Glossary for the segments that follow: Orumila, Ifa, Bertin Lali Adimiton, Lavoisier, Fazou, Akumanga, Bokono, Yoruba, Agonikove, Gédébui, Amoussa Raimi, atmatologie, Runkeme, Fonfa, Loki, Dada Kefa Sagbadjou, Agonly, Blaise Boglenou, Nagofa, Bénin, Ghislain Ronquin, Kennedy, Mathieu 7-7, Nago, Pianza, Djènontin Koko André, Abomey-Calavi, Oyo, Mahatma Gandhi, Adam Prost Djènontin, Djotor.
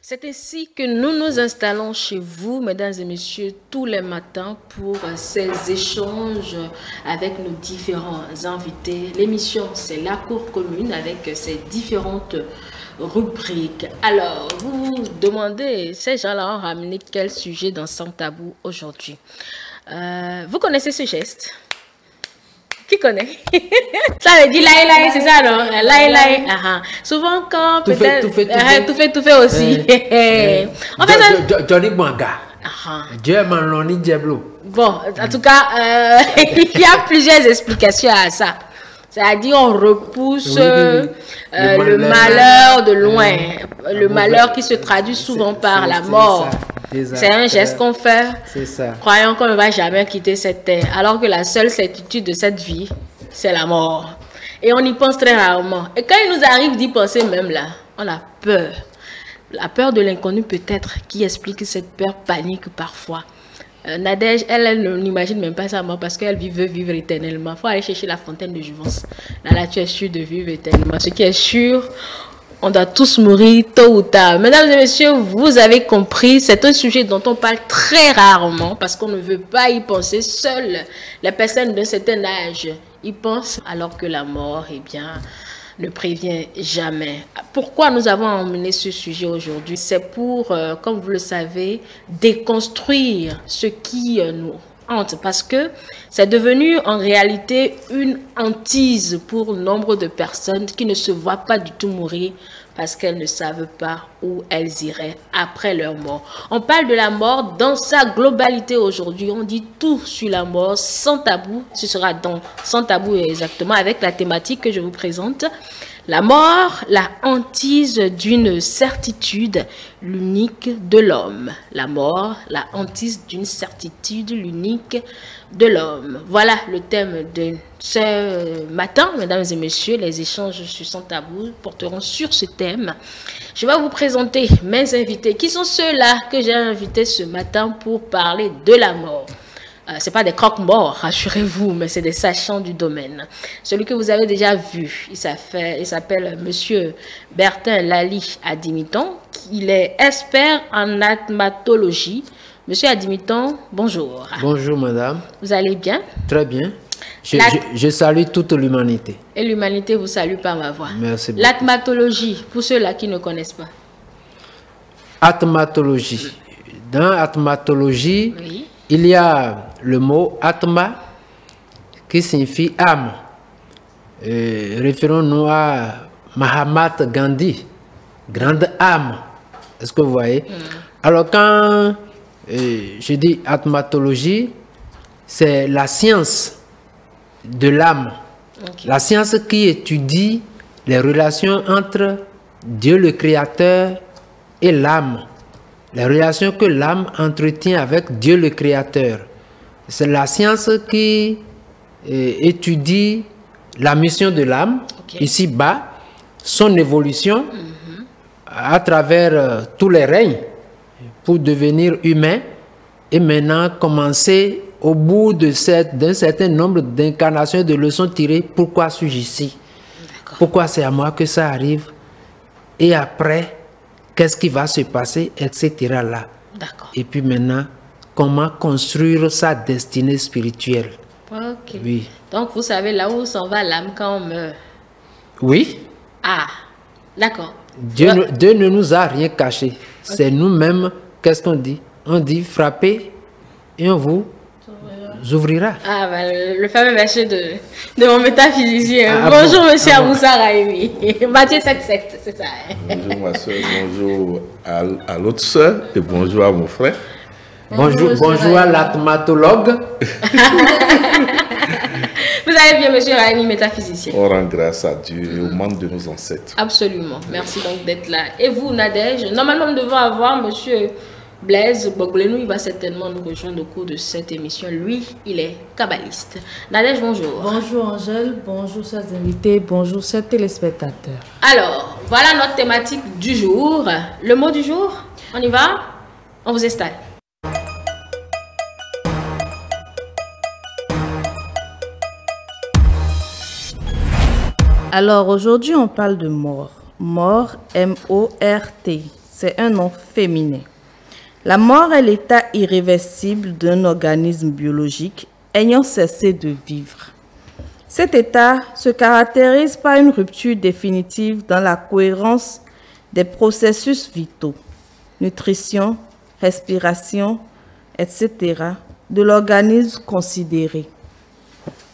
C'est ainsi que nous nous installons chez vous, mesdames et messieurs, tous les matins pour ces échanges avec nos différents invités. L'émission, c'est la Cour commune avec ses différentes rubriques. Alors, vous vous demandez, ces gens-là ont ramené quel sujet dans Sans Tabou aujourd'hui? Vous connaissez ce geste? Qui connaît? Ça veut dire laï laï, c'est ça, non? Laï laï. Souvent quand peut-être... tout fait aussi. On fait ça... Johnny Manga. Dieu Manloni Diablo. Bon, en tout cas, il y a plusieurs explications à ça. C'est-à-dire on repousse le malheur de loin. Le malheur qui se traduit souvent par la mort. C'est un geste qu'on fait, croyant qu'on ne va jamais quitter cette terre, alors que la seule certitude de cette vie, c'est la mort. Et on y pense très rarement. Et quand il nous arrive d'y penser même là, on a peur. La peur de l'inconnu peut-être, qui explique cette peur panique parfois. Nadège, elle n'imagine même pas sa mort parce qu'elle veut vivre éternellement. Il faut aller chercher la fontaine de jouvence. Là, là, tu es sûr de vivre éternellement. Ce qui est sûr... On doit tous mourir tôt ou tard. Mesdames et messieurs, vous avez compris, c'est un sujet dont on parle très rarement parce qu'on ne veut pas y penser. Seules les personnes d'un certain âge y pensent, alors que la mort, eh bien, ne prévient jamais. Pourquoi nous avons emmené ce sujet aujourd'hui? C'est pour, comme vous le savez, déconstruire ce qui nous hante, parce que c'est devenu en réalité une hantise pour nombre de personnes qui ne se voient pas du tout mourir parce qu'elles ne savent pas où elles iraient après leur mort. On parle de la mort dans sa globalité aujourd'hui. On dit tout sur la mort, sans tabou. Ce sera dans Sans Tabou exactement, avec la thématique que je vous présente. La mort, la hantise d'une certitude, l'unique de l'homme. La mort, la hantise d'une certitude, l'unique de l'homme. Voilà le thème de ce matin, mesdames et messieurs. Les échanges sur Sans Tabou porteront sur ce thème. Je vais vous présenter mes invités. Qui sont ceux-là que j'ai invités ce matin pour parler de la mort? Ce n'est pas des croque-morts, rassurez-vous, mais c'est des sachants du domaine. Celui que vous avez déjà vu, il s'appelle Monsieur Bertin Lali Adimiton. Il est expert en atmatologie. Monsieur Adimiton, bonjour. Bonjour, madame. Vous allez bien? Très bien. Je salue toute l'humanité. Et l'humanité vous salue par ma voix. Merci beaucoup. L'atmatologie, pour ceux-là qui ne connaissent pas. Atmatologie. Dans atmatologie... Oui. Il y a le mot Atma qui signifie âme. Référons-nous à Mahatma Gandhi, grande âme. Est-ce que vous voyez? Alors quand je dis atmatologie, c'est la science de l'âme. Okay. La science qui étudie les relations entre Dieu le Créateur et l'âme. La relation que l'âme entretient avec Dieu le Créateur. C'est la science qui étudie la mission de l'âme, okay, ici-bas, son évolution à travers tous les règnes pour devenir humain et maintenant commencer au bout d'un certain nombre d'incarnations de leçons tirées. Pourquoi suis-je ici? Pourquoi c'est à moi que ça arrive? Et après... Qu'est-ce qui va se passer, etc. là. Et puis maintenant, comment construire sa destinée spirituelle. Ok. Oui. Donc, vous savez là où s'en va l'âme quand on meurt. Oui. Ah, d'accord. Dieu ne nous a rien caché. Okay. C'est nous-mêmes, qu'est-ce qu'on dit? On dit frappez et on vous ouvrira. Ah, ben, le fameux monsieur de mon métaphysicien. Ah, bonjour, bon, monsieur Amoussa Raimi. Mathieu 7-7, c'est ça. Bonjour, ma soeur. Bonjour à l'autre soeur et bonjour à mon frère. Bonjour, bonjour à l'atmatologue. Vous allez bien, monsieur Raimi, métaphysicien. On rend grâce à Dieu et au monde de nos ancêtres. Absolument. Merci donc d'être là. Et vous, Nadège, normalement, nous devons avoir monsieur Blaise Boglenou, il va certainement nous rejoindre au cours de cette émission. Lui, il est kabbaliste. Nadège, bonjour. Bonjour Angèle, bonjour chers invités, bonjour chers téléspectateurs. Alors, voilà notre thématique du jour. Le mot du jour, on y va? On vous installe. Alors, aujourd'hui, on parle de mort. Mort, M-O-R-T. c'est un nom féminin. La mort est l'état irréversible d'un organisme biologique ayant cessé de vivre. Cet état se caractérise par une rupture définitive dans la cohérence des processus vitaux, nutrition, respiration, etc., de l'organisme considéré.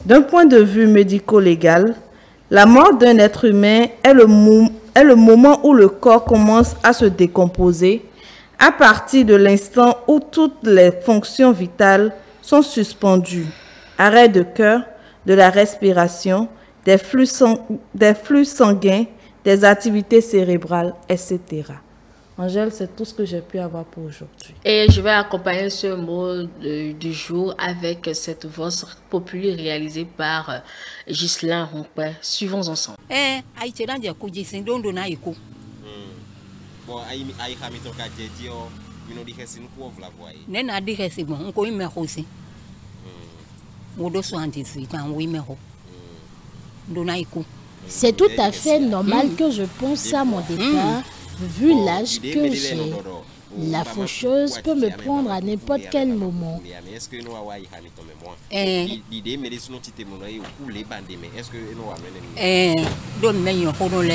D'un point de vue médico-légal, la mort d'un être humain est le moment où le corps commence à se décomposer à partir de l'instant où toutes les fonctions vitales sont suspendues. Arrêt de cœur, de la respiration, des flux sanguins, des activités cérébrales, etc. Angèle, c'est tout ce que j'ai pu avoir pour aujourd'hui. Et je vais accompagner ce mot du jour avec cette voix populaire réalisée par Ghislain Ronquin. Suivons ensemble. C'est tout à fait normal que je pense à mon départ. Vu l'âge que j'ai, la faucheuse peut me prendre à n'importe quel moment. Ce que je demande à la Providence,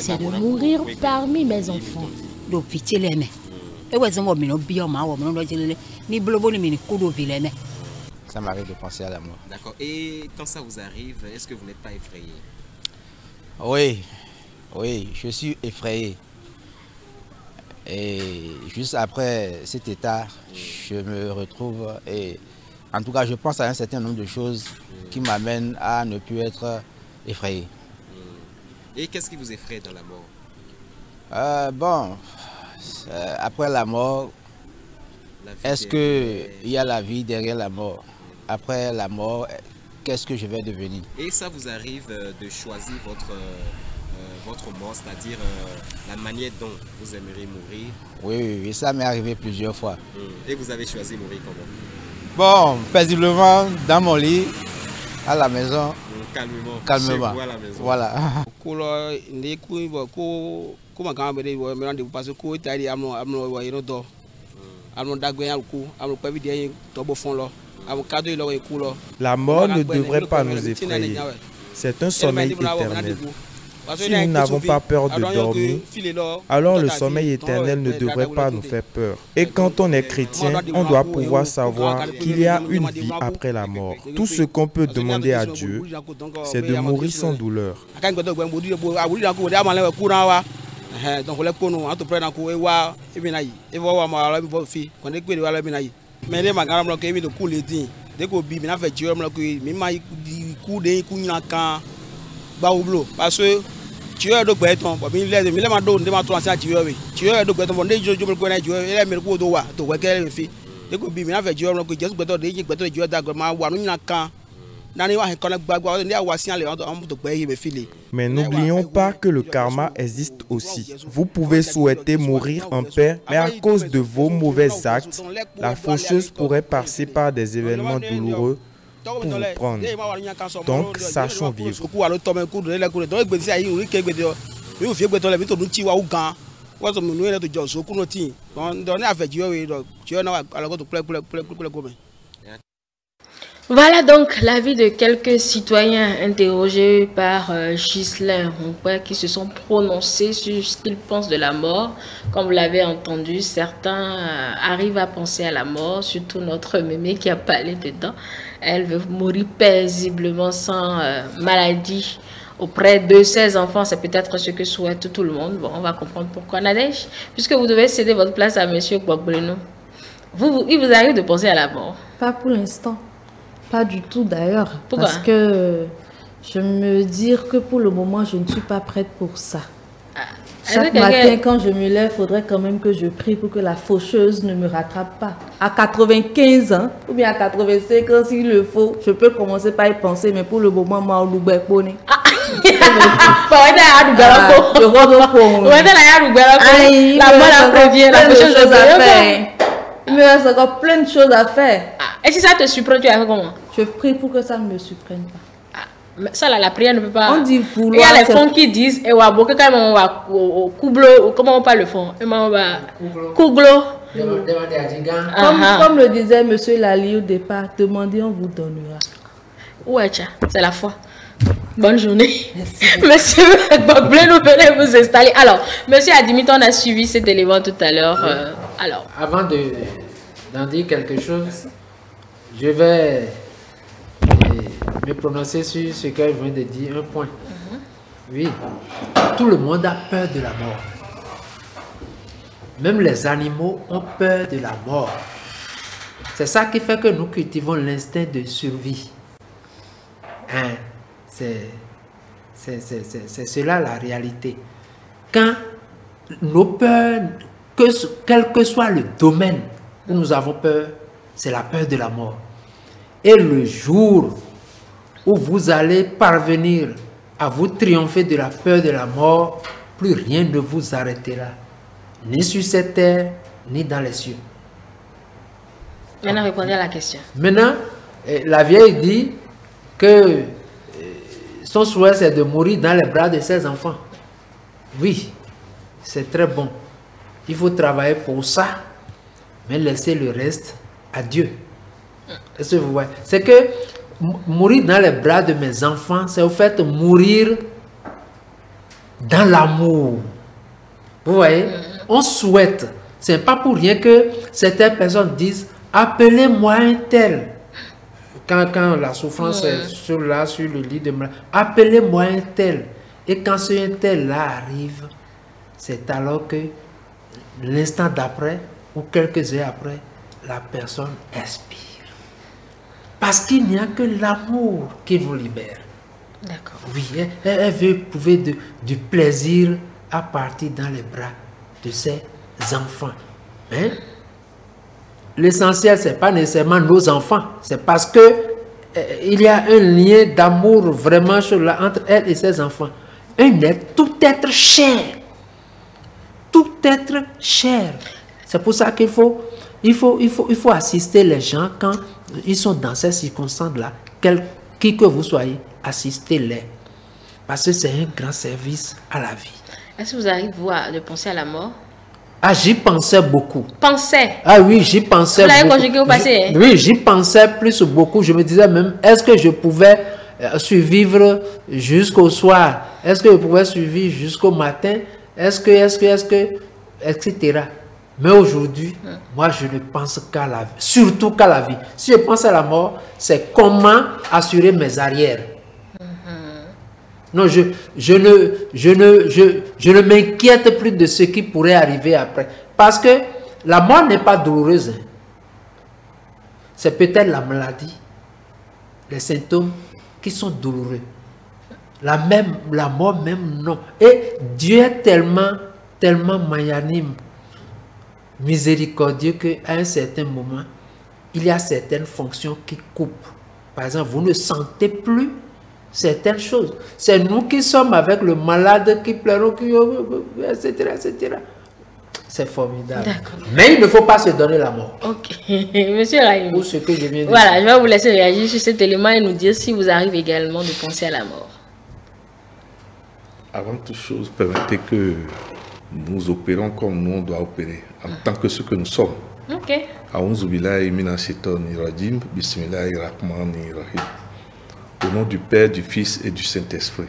c'est de mourir parmi mes enfants. Ça m'arrive de penser à la mort. D'accord. Et quand ça vous arrive, est-ce que vous n'êtes pas effrayé? Oui, oui, je suis effrayé. Et juste après cet état, je me retrouve et en tout cas, je pense à un certain nombre de choses qui m'amènent à ne plus être effrayé. Et qu'est-ce qui vous effraie dans la mort? Après la mort, est-ce qu'il y a la vie derrière la mort? Après la mort, qu'est-ce que je vais devenir? Et ça vous arrive de choisir votre mort, c'est-à-dire la manière dont vous aimeriez mourir? Oui, oui, oui, ça m'est arrivé plusieurs fois. Et vous avez choisi mourir comment? Bon, paisiblement, dans mon lit, à la maison. Calmement. Calmement. Chez vous, à la maison. Voilà. La mort ne devrait pas nous effrayer. C'est un sommeil éternel. Si nous n'avons pas peur de dormir, alors le sommeil éternel ne devrait pas nous faire peur. Et quand on est chrétien, on doit pouvoir savoir qu'il y a une vie après la mort. Tout ce qu'on peut demander à Dieu, c'est de mourir sans douleur. Parce que tu as mais n'oublions pas que le karma existe aussi. Vous pouvez souhaiter mourir en paix, mais à cause de vos mauvais actes, la faucheuse pourrait passer par des événements douloureux pour vous prendre. Donc, sachons vivre. Voilà donc l'avis de quelques citoyens interrogés par Ghislain Ronquin qui se sont prononcés sur ce qu'ils pensent de la mort. Comme vous l'avez entendu, certains arrivent à penser à la mort, surtout notre mémé qui a parlé dedans. Elle veut mourir paisiblement sans maladie auprès de ses enfants. C'est peut-être ce que souhaite tout le monde. Bon, on va comprendre pourquoi. Nadège, puisque vous devez céder votre place à M. Boglenou, il vous arrive de penser à la mort? Pas pour l'instant. Pas du tout d'ailleurs. Pourquoi? Parce que je me dis que pour le moment, je ne suis pas prête pour ça. Ah, chaque matin, quand je me lève, il faudrait quand même que je prie pour que la faucheuse ne me rattrape pas. À 95 ans, ou bien à 85 ans, s'il le faut, je peux commencer par y penser, mais pour le moment, moi, on l'oublie. Il me reste encore plein de choses à faire. Ah. Et si ça te surprend, tu as fait comment? Je prie pour que ça ne me surprenne pas. Mais ça là, la prière ne peut pas. On dit vouloir. Il y a les fonds qui disent et wa boké quand on va au coublo, comment on parle le fond? Et on va coublo. Comme le disait monsieur Lali au départ, demandez on vous donnera. Ouais, tcha, c'est la foi. Bonne journée. Merci. Monsieur Boglenou, venez vous installer. Alors, monsieur Adimiton, on a suivi cet élément tout à l'heure. Oui. Alors, avant d'en dire quelque chose, je vais me prononcer sur ce qu'elle vient de dire, un point. Oui, tout le monde a peur de la mort. Même les animaux ont peur de la mort. C'est ça qui fait que nous cultivons l'instinct de survie. Hein? C'est cela la réalité. Quand nos peurs, quel que soit le domaine où nous avons peur, c'est la peur de la mort. Et le jour où vous allez parvenir à vous triompher de la peur de la mort, plus rien ne vous arrêtera, ni sur cette terre, ni dans les cieux. Maintenant, répondez à la question. Maintenant, la vieille dit que son souhait, c'est de mourir dans les bras de ses enfants. Oui, c'est très bon. Il faut travailler pour ça, mais laisser le reste à Dieu. Est-ce que vous voyez? C'est que mourir dans les bras de mes enfants, c'est au fait mourir dans l'amour. Vous voyez? On souhaite. Ce n'est pas pour rien que certaines personnes disent « Appelez-moi un tel ». Quand la souffrance est sur le lit de malade, appelez-moi un tel. Et quand ce un tel-là arrive, c'est alors que l'instant d'après, ou quelques heures après, la personne expire. Parce qu'il n'y a que l'amour qui nous libère. D'accord. Oui, elle veut prouver du plaisir à partir dans les bras de ses enfants. Hein? L'essentiel, ce n'est pas nécessairement nos enfants. C'est parce que il y a un lien d'amour vraiment entre elle et ses enfants. Un être, tout être cher. Tout être cher. C'est pour ça qu'il faut, il faut assister les gens quand ils sont dans ces circonstances-là. Qui que vous soyez, assistez-les. Parce que c'est un grand service à la vie. Est-ce que vous arrivez de penser à la mort? Ah, j'y pensais beaucoup. Pensais? Ah oui, j'y pensais beaucoup. Vous l'avez conjugué au passé? Oui, j'y pensais plus beaucoup. Je me disais même, est-ce que je pouvais survivre jusqu'au soir? Est-ce que je pouvais survivre jusqu'au matin? Etc. Mais aujourd'hui, moi, je ne pense qu'à la vie. Surtout qu'à la vie. Si je pense à la mort, c'est comment assurer mes arrières. Non, je ne m'inquiète plus de ce qui pourrait arriver après. Parce que la mort n'est pas douloureuse. C'est peut-être la maladie, les symptômes qui sont douloureux. La mort même, non. Et Dieu est tellement magnanime, miséricordieux qu'à un certain moment, il y a certaines fonctions qui coupent. Par exemple, vous ne sentez plus certaines choses. C'est nous qui sommes avec le malade qui pleure, etc. etc. C'est formidable. Mais il ne faut pas se donner la mort. Ok. Monsieur Raimi, pour ce que je viens de dire. Je vais vous laisser réagir sur cet élément et nous dire si vous arrivez également de penser à la mort. Avant toute chose, permettez que nous opérons comme nous on doit opérer, en tant que ce que nous sommes. Ok. Au nom du Père, du Fils et du Saint-Esprit.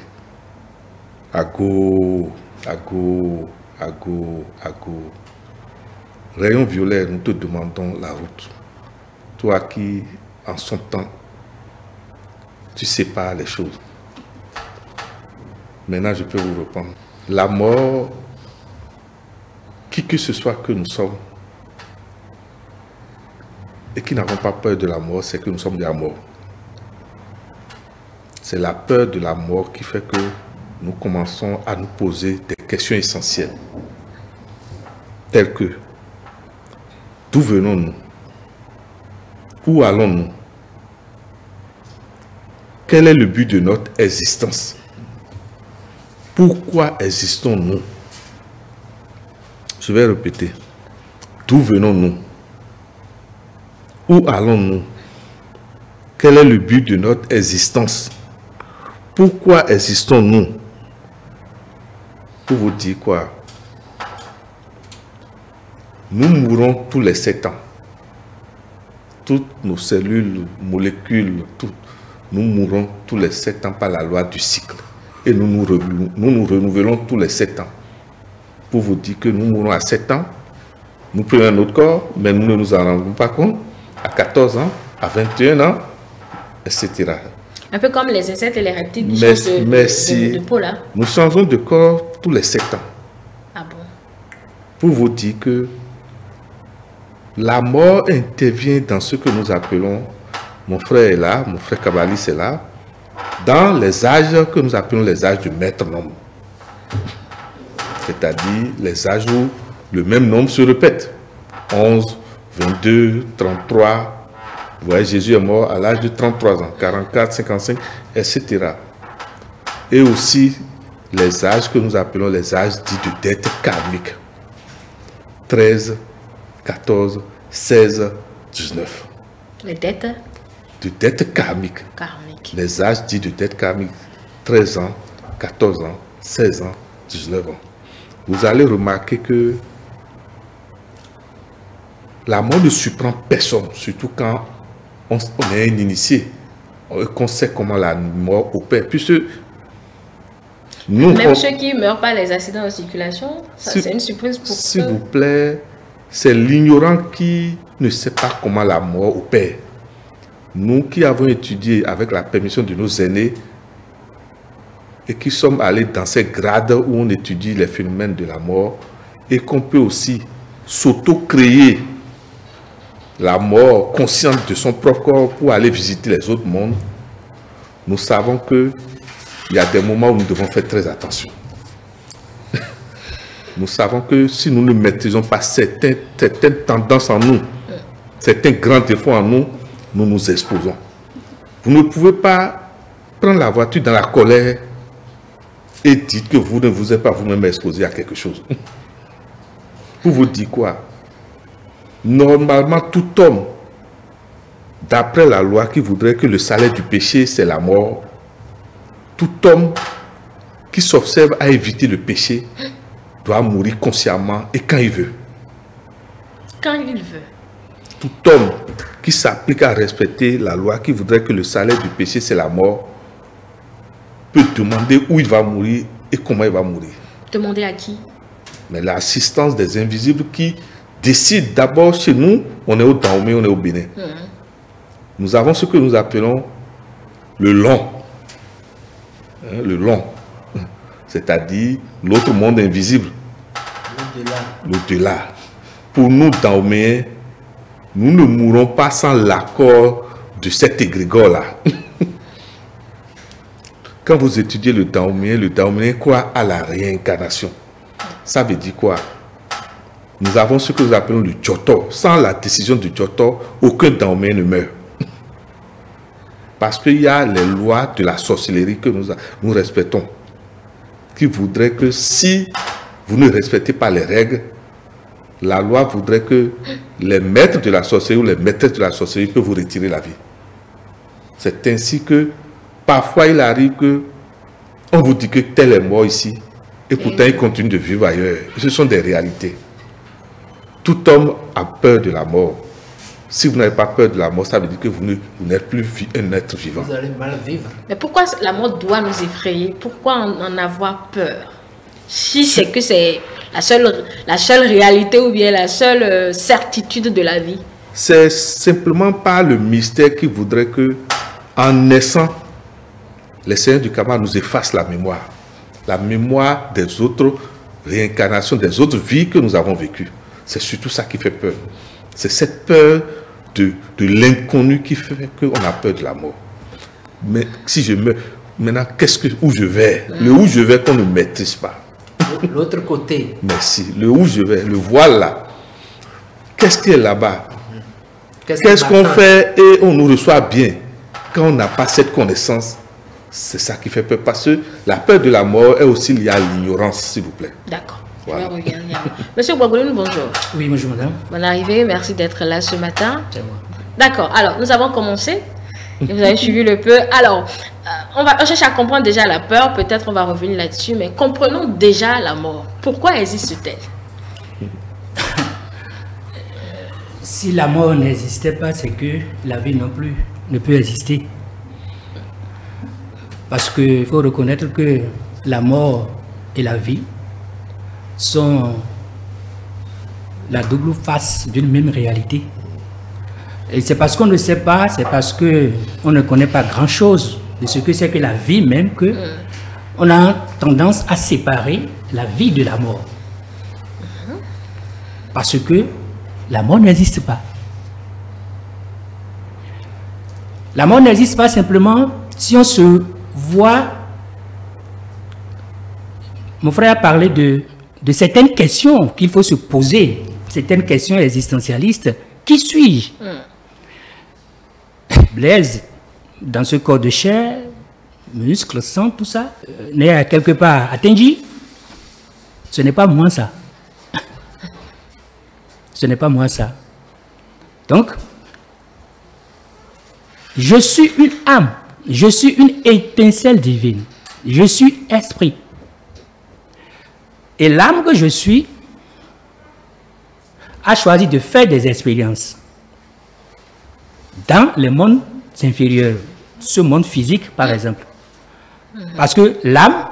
Ago, Ago, Ago, Ago. Rayon violet, nous te demandons la route. Toi qui, en son temps, tu sépares les choses. Maintenant, je peux vous répondre. La mort, qui que ce soit que nous sommes, et qui n'avons pas peur de la mort, c'est que nous sommes déjà morts. C'est la peur de la mort qui fait que nous commençons à nous poser des questions essentielles. Telles que, d'où venons-nous? Où allons-nous? Quel est le but de notre existence? Pourquoi existons-nous? Je vais répéter. D'où venons-nous? Où allons-nous? Quel est le but de notre existence? Pourquoi existons-nous? Pour vous dire quoi? Nous mourons tous les 7 ans. Toutes nos cellules, molécules, tout, nous mourons tous les 7 ans par la loi du cycle. Et nous nous renouvelons tous les 7 ans. Pour vous dire que nous mourons à 7 ans, nous prenons notre corps, mais nous ne nous en rendons pas compte, à 14 ans, à 21 ans, etc. Un peu comme les insectes et les reptiles qui changent de peau là. Nous changeons de corps tous les 7 ans. Ah bon? Pour vous dire que la mort intervient dans ce que nous appelons, mon frère est là, mon frère Kabali c'est là, dans les âges que nous appelons les âges du maître nombre. C'est-à-dire les âges où le même nombre se répète. 11, 22, 33. Vous voyez, Jésus est mort à l'âge de 33 ans, 44, 55, etc. Et aussi les âges que nous appelons les âges dits de dette karmique. 13, 14, 16, 19. Les dettes? De dette karmique. Karmique. Les âges dits de dette karmique. 13 ans, 14 ans, 16 ans, 19 ans. Vous allez remarquer que la mort ne surprend personne, surtout quand on est un initié, qu'on sait comment la mort opère. Puisque nous, même ceux qui ne meurent pas les accidents de circulation, c'est une surprise pour eux. S'il vous plaît, c'est l'ignorant qui ne sait pas comment la mort opère. Nous qui avons étudié avec la permission de nos aînés, et qui sommes allés dans ces grades où on étudie les phénomènes de la mort, et qu'on peut aussi s'auto-créer la mort consciente de son propre corps pour aller visiter les autres mondes, nous savons qu'il y a des moments où nous devons faire très attention. Nous savons que si nous ne maîtrisons pas certaines tendances en nous, certains grands défauts en nous, nous nous exposons. Vous ne pouvez pas prendre la voiture dans la colère et dites que vous ne vous êtes pas vous-même exposé à quelque chose. Pour vous dire quoi? Normalement, tout homme, d'après la loi qui voudrait que le salaire du péché, c'est la mort, tout homme qui s'observe à éviter le péché doit mourir consciemment et quand il veut. Quand il veut. Tout homme qui s'applique à respecter la loi qui voudrait que le salaire du péché, c'est la mort, peut demander où il va mourir et comment il va mourir. Demander à qui? Mais l'assistance des invisibles qui décident d'abord chez nous, on est au Dahomey, on est au Bénin. Mmh. Nous avons ce que nous appelons le long. Hein, le long. C'est-à-dire l'autre monde invisible. L'au-delà. Pour nous, Dahoméens, nous ne mourrons pas sans l'accord de cet égrégore-là. Quand vous étudiez le Dahoméen croit à la réincarnation. Ça veut dire quoi? Nous avons ce que nous appelons le Djotor. Sans la décision du Djotor, aucun Dahoméen ne meurt. Parce qu'il y a les lois de la sorcellerie que nous respectons, qui voudraient que si vous ne respectez pas les règles, la loi voudrait que les maîtres de la sorcellerie ou les maîtresses de la sorcellerie peuvent vous retirer la vie. C'est ainsi que parfois, il arrive que on vous dit que tel est mort ici et pourtant il continue de vivre ailleurs. Ce sont des réalités. Tout homme a peur de la mort. Si vous n'avez pas peur de la mort, ça veut dire que vous n'êtes plus un être vivant. Vous allez mal vivre. Mais pourquoi la mort doit nous effrayer? Pourquoi en avoir peur? Si c'est que c'est la seule réalité ou bien la seule certitude de la vie. C'est simplement pas le mystère qui voudrait que, en naissant, les seigneurs du Kama nous effacent la mémoire des autres réincarnations, des autres vies que nous avons vécues. C'est surtout ça qui fait peur. C'est cette peur de l'inconnu qui fait qu'on a peur de la mort. Mais si je meurs, maintenant, où je vais? Le où je vais qu'on ne maîtrise pas. L'autre côté. Merci. Le où je vais, le voilà. Qu'est-ce qui est là-bas? Qu'est-ce qu'on fait et on nous reçoit bien? Quand on n'a pas cette connaissance, C'est ça qui fait peur, parce que la peur de la mort est aussi liée à l'ignorance, s'il vous plaît. D'accord. Voilà. Monsieur Boglenou, bonjour. Oui, bonjour madame. Bonne arrivée, merci d'être là ce matin. C'est moi. D'accord, alors nous avons commencé. Et vous avez suivi le peu. Alors, on cherche à comprendre déjà la peur, peut-être on va revenir là-dessus, mais comprenons déjà la mort. Pourquoi existe-t-elle? Si la mort n'existait pas, c'est que la vie non plus ne peut exister. Parce qu'il faut reconnaître que la mort et la vie sont la double face d'une même réalité. Et c'est parce qu'on ne sait pas, c'est parce qu'on ne connaît pas grand-chose de ce que c'est que la vie même, que on a tendance à séparer la vie de la mort. Parce que la mort n'existe pas. La mort n'existe pas simplement si on se voit... Mon frère a parlé de certaines questions qu'il faut se poser, certaines questions existentialistes. Qui suis-je? Blaise, dans ce corps de chair, muscles, sang, tout ça, n'est quelque part à Tenji. Ce n'est pas moi ça. Ce n'est pas moi ça. Donc, je suis une âme, je suis une étincelle divine, je suis esprit. Et l'âme que je suis a choisi de faire des expériences dans les mondes inférieurs, ce monde physique par exemple. Parce que l'âme,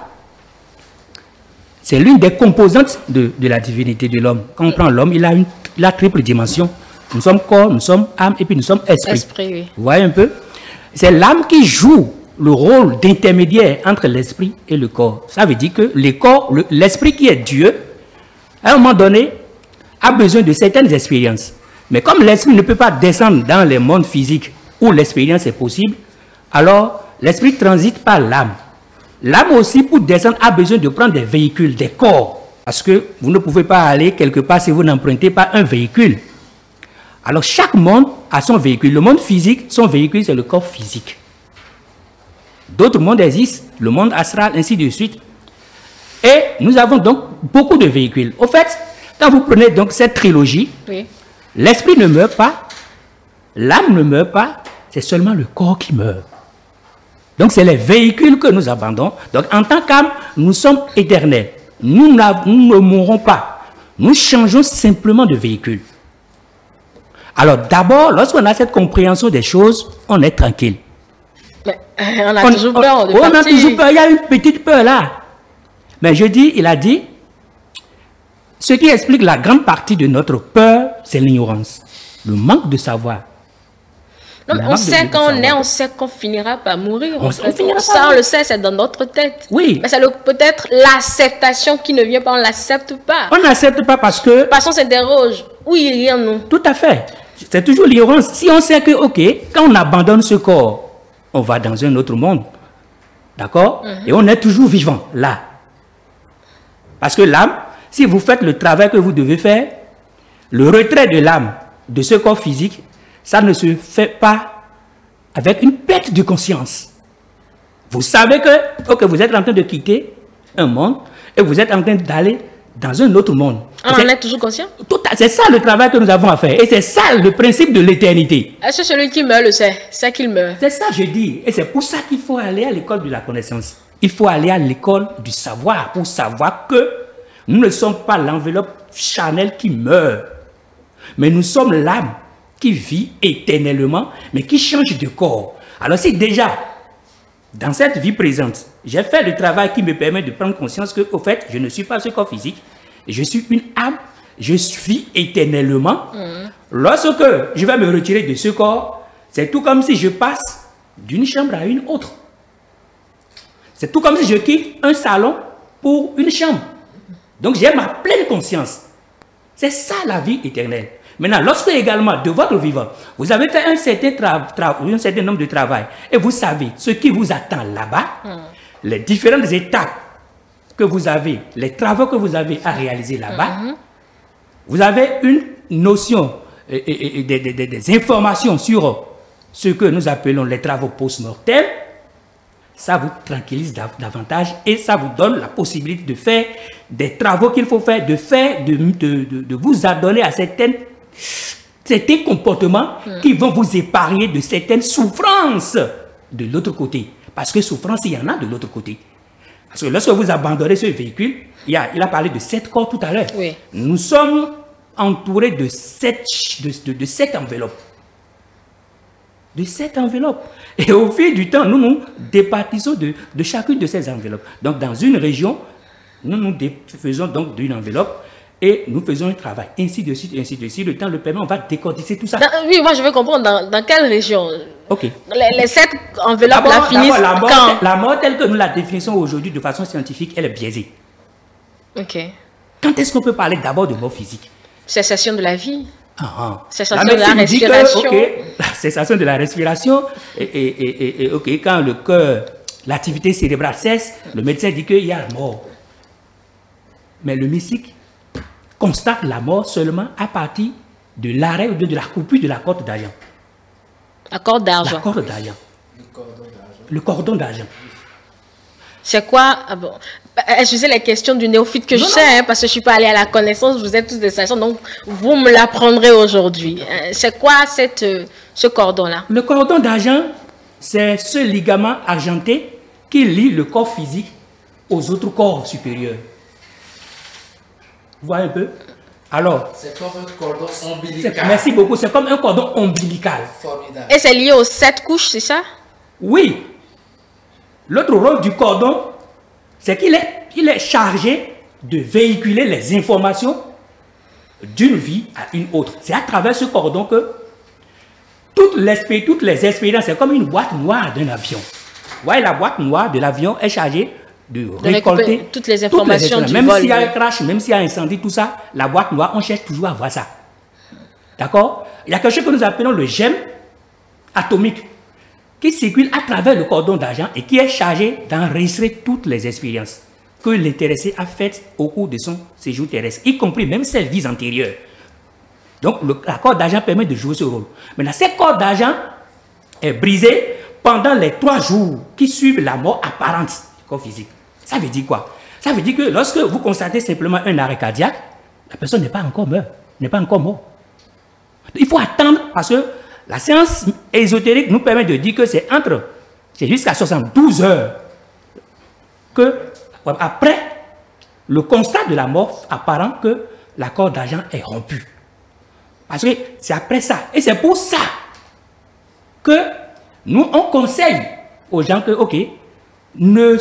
c'est l'une des composantes de la divinité de l'homme. Quand on prend l'homme, il a triple dimension. Nous sommes corps, nous sommes âme et puis nous sommes esprit. Oui. Vous voyez un peu? C'est l'âme qui joue le rôle d'intermédiaire entre l'esprit et le corps. Ça veut dire que l'esprit qui est Dieu, à un moment donné, a besoin de certaines expériences. Mais comme l'esprit ne peut pas descendre dans les mondes physiques où l'expérience est possible, alors l'esprit transite par l'âme. L'âme aussi, pour descendre, a besoin de prendre des véhicules, des corps. Parce que vous ne pouvez pas aller quelque part si vous n'empruntez pas un véhicule. Alors chaque monde a son véhicule. Le monde physique, son véhicule, c'est le corps physique. D'autres mondes existent, le monde astral, ainsi de suite. Et nous avons donc beaucoup de véhicules. Au fait, quand vous prenez donc cette trilogie, oui, l'esprit ne meurt pas, l'âme ne meurt pas, c'est seulement le corps qui meurt. Donc c'est les véhicules que nous abandonnons. Donc en tant qu'âme, nous sommes éternels. Nous ne mourrons pas. Nous changeons simplement de véhicule. Alors d'abord, lorsqu'on a cette compréhension des choses, on est tranquille. Mais on a toujours peur, il y a une petite peur là. Mais je dis, il a dit, ce qui explique la grande partie de notre peur, c'est l'ignorance, le manque de savoir. Non, on sait qu'on est, on sait qu'on finira par mourir. Ça, on le sait, c'est dans notre tête. Oui. Mais c'est peut-être l'acceptation qui ne vient pas, on l'accepte pas. On n'accepte pas parce que... Parce qu'on se déroge. Oui, il y a nous. Tout à fait. C'est toujours l'ignorance. Si on sait que, ok, quand on abandonne ce corps, on va dans un autre monde. D'accord? Et on est toujours vivant, là. Parce que l'âme, si vous faites le travail que vous devez faire, le retrait de l'âme de ce corps physique, ça ne se fait pas avec une perte de conscience. Vous savez que vous êtes en train de quitter un monde et vous êtes en train d'aller dans un autre monde. Ah, on est toujours conscient? C'est ça le travail que nous avons à faire. Et c'est ça le principe de l'éternité. Est-ce que celui qui meurt le sait? C'est qu'il meurt. C'est ça je dis. Et c'est pour ça qu'il faut aller à l'école de la connaissance. Il faut aller à l'école du savoir pour savoir que nous ne sommes pas l'enveloppe charnelle qui meurt. Mais nous sommes l'âme qui vit éternellement, mais qui change de corps. Alors si déjà, dans cette vie présente, j'ai fait le travail qui me permet de prendre conscience que, au fait, je ne suis pas ce corps physique, je suis une âme, je suis éternellement. Lorsque je vais me retirer de ce corps, c'est tout comme si je passe d'une chambre à une autre. C'est tout comme si je quitte un salon pour une chambre. Donc j'ai ma pleine conscience. C'est ça la vie éternelle. Maintenant, lorsque également, de votre vivant, vous avez fait un certain nombre de travail et vous savez ce qui vous attend là-bas, les différentes étapes que vous avez, les travaux que vous avez à réaliser là-bas, vous avez une notion des informations sur ce que nous appelons les travaux post-mortels. ça vous tranquillise davantage et ça vous donne la possibilité de faire des travaux qu'il faut faire de vous adonner à certains comportements qui vont vous épargner de certaines souffrances de l'autre côté. Parce que souffrance, il y en a de l'autre côté. Parce que lorsque vous abandonnez ce véhicule, il a parlé de 7 corps tout à l'heure. Oui. Nous sommes entourés de 7 enveloppes. De 7 enveloppes. Et au fil du temps, nous nous départissons de chacune de ces enveloppes. Donc dans une région, nous nous faisons donc d'une enveloppe et nous faisons un travail. Ainsi de suite, ainsi de suite. Le temps le permet, on va décortiquer tout ça. Oui, moi je veux comprendre dans quelle région. Ok. Les 7 enveloppes la finissent quand? La mort telle que nous la définissons aujourd'hui de façon scientifique, elle est biaisée. Ok. Quand est-ce qu'on peut parler d'abord de mort physique? Cessation de la vie. Ah, cessation de la respiration. Okay, la cessation de la respiration. Et ok, quand le cœur, l'activité cérébrale cesse, le médecin dit qu'il y a mort. Mais le mystique constate la mort seulement à partir de l'arrêt ou de la coupure de la corde d'argent. La corde d'argent. La corde d'argent. Le cordon d'argent. C'est quoi? Ah bon. Je sais les questions du néophyte que je sais, hein, parce que je ne suis pas allée à la connaissance, vous êtes tous des sachants, donc vous me l'apprendrez aujourd'hui. C'est quoi ce cordon-là? Le cordon d'argent, c'est ce ligament argenté qui lie le corps physique aux autres corps supérieurs. Vous voyez un peu? Alors, c'est comme un cordon ombilical. Merci beaucoup, c'est comme un cordon ombilical. Formidable. Et c'est lié aux 7 couches, c'est ça? Oui. L'autre rôle du cordon, c'est qu'il est chargé de véhiculer les informations d'une vie à une autre. C'est à travers ce cordon que toutes les expériences, c'est comme une boîte noire d'un avion. Vous voyez, la boîte noire de l'avion est chargée de récolter toutes les informations du vol. Même s'il y a un crash, même s'il y a un incendie, tout ça, la boîte noire, on cherche toujours à voir ça. D'accord? Il y a quelque chose que nous appelons le gemme atomique, qui circule à travers le cordon d'argent et qui est chargé d'enregistrer toutes les expériences que l'intéressé a faites au cours de son séjour terrestre, y compris même ses vies antérieures. Donc, la corde d'argent permet de jouer ce rôle. Maintenant, cette corde d'argent est brisée pendant les 3 jours qui suivent la mort apparente du corps physique. Ça veut dire quoi? Ça veut dire que lorsque vous constatez simplement un arrêt cardiaque, la personne n'est pas encore morte, n'est pas encore morte. Il faut attendre parce que la science ésotérique nous permet de dire que c'est jusqu'à 72 heures que, après le constat de la mort apparent, que la corde d'argent est rompue. Parce que c'est après ça. Et c'est pour ça que nous, on conseille aux gens que, ok, il ne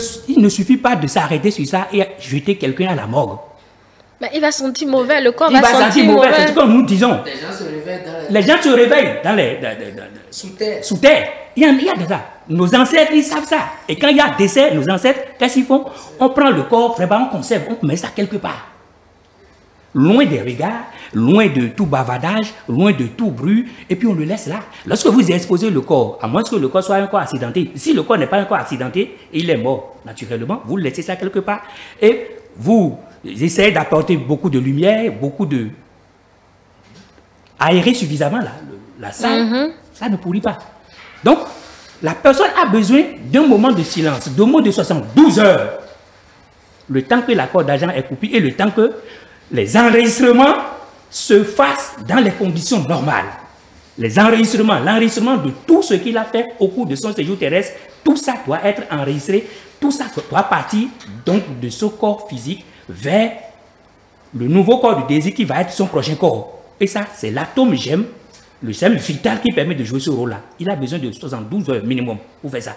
suffit pas de s'arrêter sur ça et jeter quelqu'un à la morgue. Mais il va sentir mauvais, le corps va sentir mauvais. C'est comme nous disons. Les gens se réveillent dans les... Les gens se réveillent dans les... Sous terre. Il y a de ça. Nos ancêtres, ils savent ça. Et quand il y a décès, nos ancêtres, qu'est-ce qu'ils font? On prend le corps, on conserve, on met ça quelque part. Loin des regards, loin de tout bavardage, loin de tout bruit, et puis on le laisse là. Lorsque vous exposez le corps, à moins que le corps soit un corps accidenté, si le corps n'est pas un corps accidenté, il est mort naturellement, vous laissez ça quelque part, et vous... Ils essayent d'apporter beaucoup de lumière, beaucoup de... aérer suffisamment la salle, ça ne pourrit pas. Donc, la personne a besoin d'un moment de silence, d'un moment de 72 heures. Le temps que la corde d'argent est coupée et le temps que les enregistrements se fassent dans les conditions normales. Les enregistrements, l'enregistrement de tout ce qu'il a fait au cours de son séjour terrestre, tout ça doit être enregistré, tout ça doit partir donc de ce corps physique vers le nouveau corps du désir qui va être son prochain corps. Et ça, c'est l'atome gemme, le gemme vital qui permet de jouer ce rôle-là. Il a besoin de 72 heures minimum pour faire ça.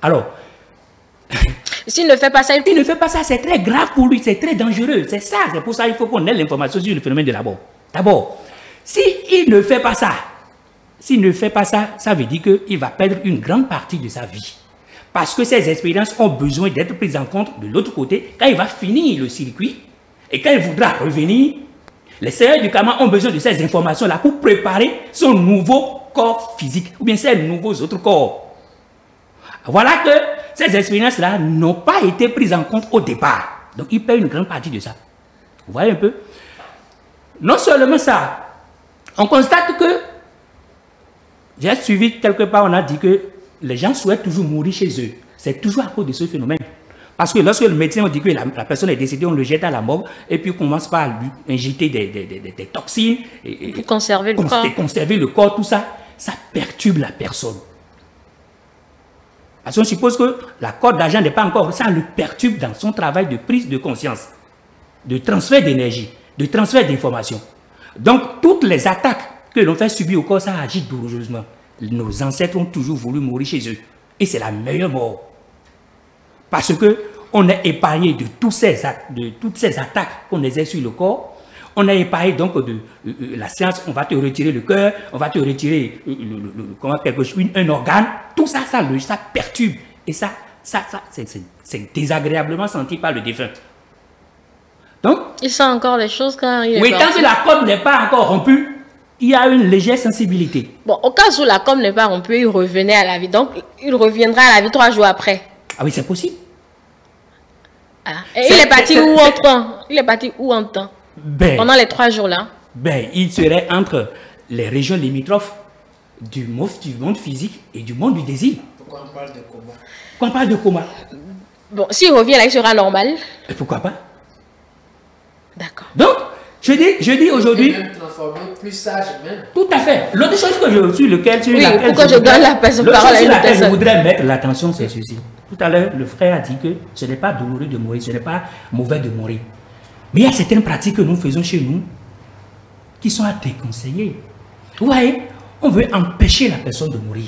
Alors... S'il ne fait pas ça, c'est très grave pour lui, c'est très dangereux. C'est ça, c'est pour ça qu'il faut qu'on ait l'information sur le phénomène de la mort. D'abord, s'il ne fait pas ça, ça veut dire qu'il va perdre une grande partie de sa vie. Parce que ces expériences ont besoin d'être prises en compte de l'autre côté quand il va finir le circuit et quand il voudra revenir. Les seigneurs du karma ont besoin de ces informations-là pour préparer son nouveau corps physique ou bien ses nouveaux autres corps. Voilà que ces expériences-là n'ont pas été prises en compte au départ. Donc il perd une grande partie de ça. Vous voyez un peu? Non seulement ça, on constate que, j'ai suivi quelque part, on a dit que les gens souhaitent toujours mourir chez eux. c'est toujours à cause de ce phénomène. Parce que lorsque le médecin dit que la personne est décédée, on le jette à la mort et puis on commence par lui injecter des toxines. Pour conserver le corps. Conserver le corps, tout ça, ça perturbe la personne. Parce qu'on suppose que la corde d'argent n'est pas encore, ça le perturbe dans son travail de prise de conscience, de transfert d'énergie, de transfert d'informations. Donc toutes les attaques que l'on fait subir au corps, ça agit douloureusement. Nos ancêtres ont toujours voulu mourir chez eux. Et c'est la meilleure mort. Parce qu'on est épargné de, toutes ces attaques qu'on exerce sur le corps. On est épargné donc de la science, on va te retirer le cœur, on va te retirer un organe. Tout ça, ça perturbe. Et ça c'est désagréablement senti par le défunt. Donc, il sent encore les choses quand il est oui, tant que la corde n'est pas encore rompue, il y a une légère sensibilité. Bon, au cas où la com n'est pas rompue, il revenait à la vie. Donc, il reviendra à la vie 3 jours après. Ah oui, c'est possible. Ah. Et est, il est parti où en temps? Il est parti où en temps? Ben, pendant les 3 jours-là. Ben, il serait entre les régions limitrophes du monde physique et du monde du désir. Pourquoi on parle de coma? Pourquoi on parle de coma? Bon, s'il revient là, il sera normal. Et pourquoi pas? D'accord. Donc, je dis aujourd'hui... plus sage même. Tout à fait. L'autre chose que je, sur laquelle je voudrais mettre l'attention, c'est ceci. Tout à l'heure, le frère a dit que ce n'est pas douloureux de mourir, ce n'est pas mauvais de mourir. Mais il y a certaines pratiques que nous faisons chez nous qui sont à déconseiller. Vous voyez, on veut empêcher la personne de mourir.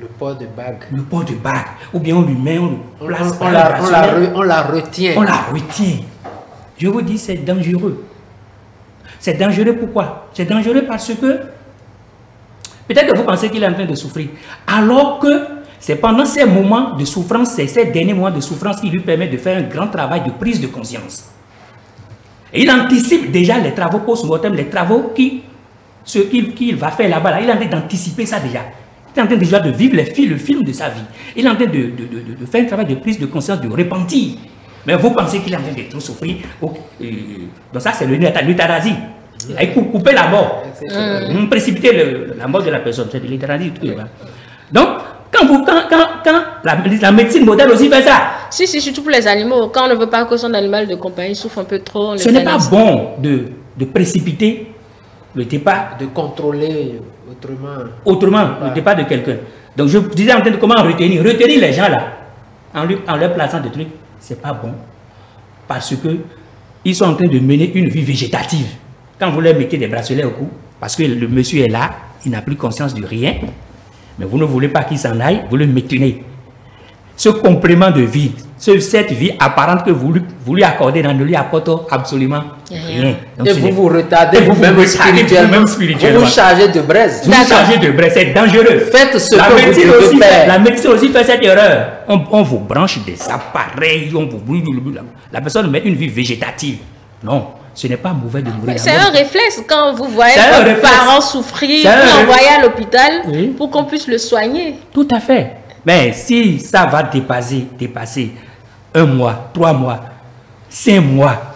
Le port de bague. Le port de bague. Ou bien on lui met, on le place. On la retient. On la retient. Je vous dis, c'est dangereux. C'est dangereux pourquoi? C'est dangereux parce que peut-être que vous pensez qu'il est en train de souffrir. Alors que c'est pendant ces moments de souffrance, c'est ces derniers moments de souffrance qui lui permettent de faire un grand travail de prise de conscience. Et il anticipe déjà les travaux post-mortem, les travaux qu'il va faire là-bas. Là, il est en train d'anticiper ça déjà. Il est en train déjà de vivre le film de sa vie. Il est en train de faire un travail de prise de conscience, de repentir. Mais vous pensez qu'il est en train de trop souffrir. Donc ça, c'est l'euthanasie. Il faut couper la mort. Précipiter la mort de la personne. C'est de l'euthanasie. Donc, quand la médecine moderne aussi fait ça. Si, si, surtout pour les animaux. Quand on ne veut pas que son animal de compagnie souffre un peu trop. Ce n'est pas bon de précipiter le départ. De contrôler autrement le départ de quelqu'un. Donc, je disais en train de comment retenir. Retenir les gens là, en leur plaçant des trucs. C'est pas bon parce que ils sont en train de mener une vie végétative. Quand vous leur mettez des bracelets au cou, parce que le monsieur est là, il n'a plus conscience de rien, mais vous ne voulez pas qu'il s'en aille, vous le maintenez. Ce complément de vie, cette vie apparente que vous lui accordez, ne lui apporte absolument rien. Donc, et vous retardez, vous-même spirituellement. Vous vous chargez de braise. Vous chargez de braise, c'est dangereux. Faites ce que vous faites. La médecine aussi fait cette erreur. On vous branche des appareils, on vous brûle. La personne met une vie végétative. Non, ce n'est pas mauvais de mourir. C'est un réflexe quand vous voyez vos parents souffrir, vous envoyez à l'hôpital pour qu'on puisse le soigner. Tout à fait. Mais si ça va dépasser 1 mois, 3 mois, 5 mois,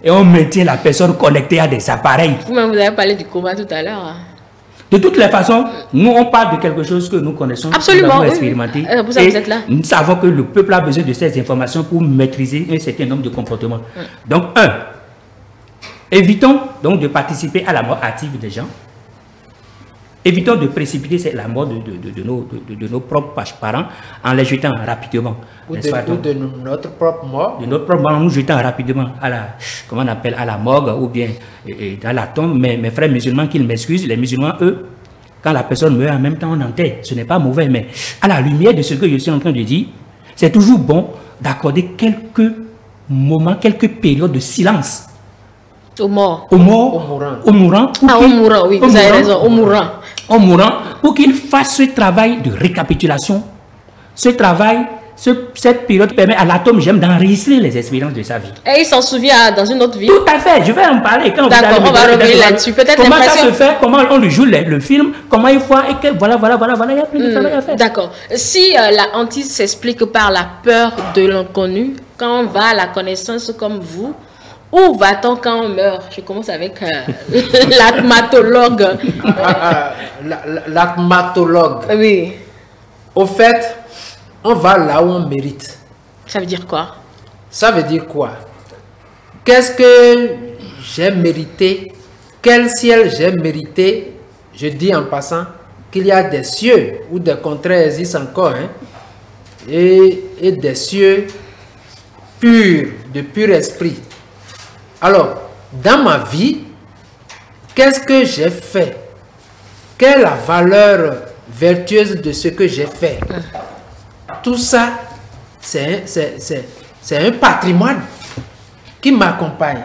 et on maintient la personne connectée à des appareils. Vous-même, vous avez parlé du coma tout à l'heure. Hein? De toutes les façons, nous, on parle de quelque chose que nous connaissons. Absolument. Nous avons expérimenté. Pour ça, vous êtes là. Nous savons que le peuple a besoin de ces informations pour maîtriser un certain nombre de comportements. Donc, évitons donc de participer à la mort active des gens. Évitons de précipiter la mort de nos propres parents en les jetant rapidement. Ou de notre propre mort. De notre propre mort, nous jetant rapidement à la, comment on appelle, à la morgue ou bien dans la tombe. Mes frères musulmans, qu'ils m'excusent, les musulmans, eux, quand la personne meurt, en même temps, on enterre. Ce n'est pas mauvais, mais à la lumière de ce que je suis en train de dire, c'est toujours bon d'accorder quelques moments, quelques périodes de silence. Au mort. Au mort. Au mourant. Ah, au mourant, oui, vous avez raison, au mourant. Au mourant, pour qu'il fasse ce travail de récapitulation. Ce travail, cette période permet à l'atome, j'aime, d'enregistrer les expériences de sa vie. Et il s'en souvient dans une autre vie. Tout à fait, je vais en parler. D'accord, on va revenir là-dessus. Peut-être comment ça se fait, comment on le joue le film, comment il faut, et voilà, il y a plus de travail à faire. D'accord. Si la hantise s'explique par la peur de l'inconnu, quand on va à la connaissance comme vous, où va-t-on quand on meurt? Je commence avec l'atmatologue. L'atmatologue. Oui. Au fait, on va là où on mérite. Ça veut dire quoi? Ça veut dire quoi? Qu'est-ce que j'ai mérité? Quel ciel j'ai mérité? Je dis en passant qu'il y a des cieux où des contraires existent encore, hein, et des cieux purs, de pur esprit. Alors, dans ma vie, qu'est-ce que j'ai fait? Quelle est la valeur vertueuse de ce que j'ai fait? Tout ça, c'est un patrimoine qui m'accompagne.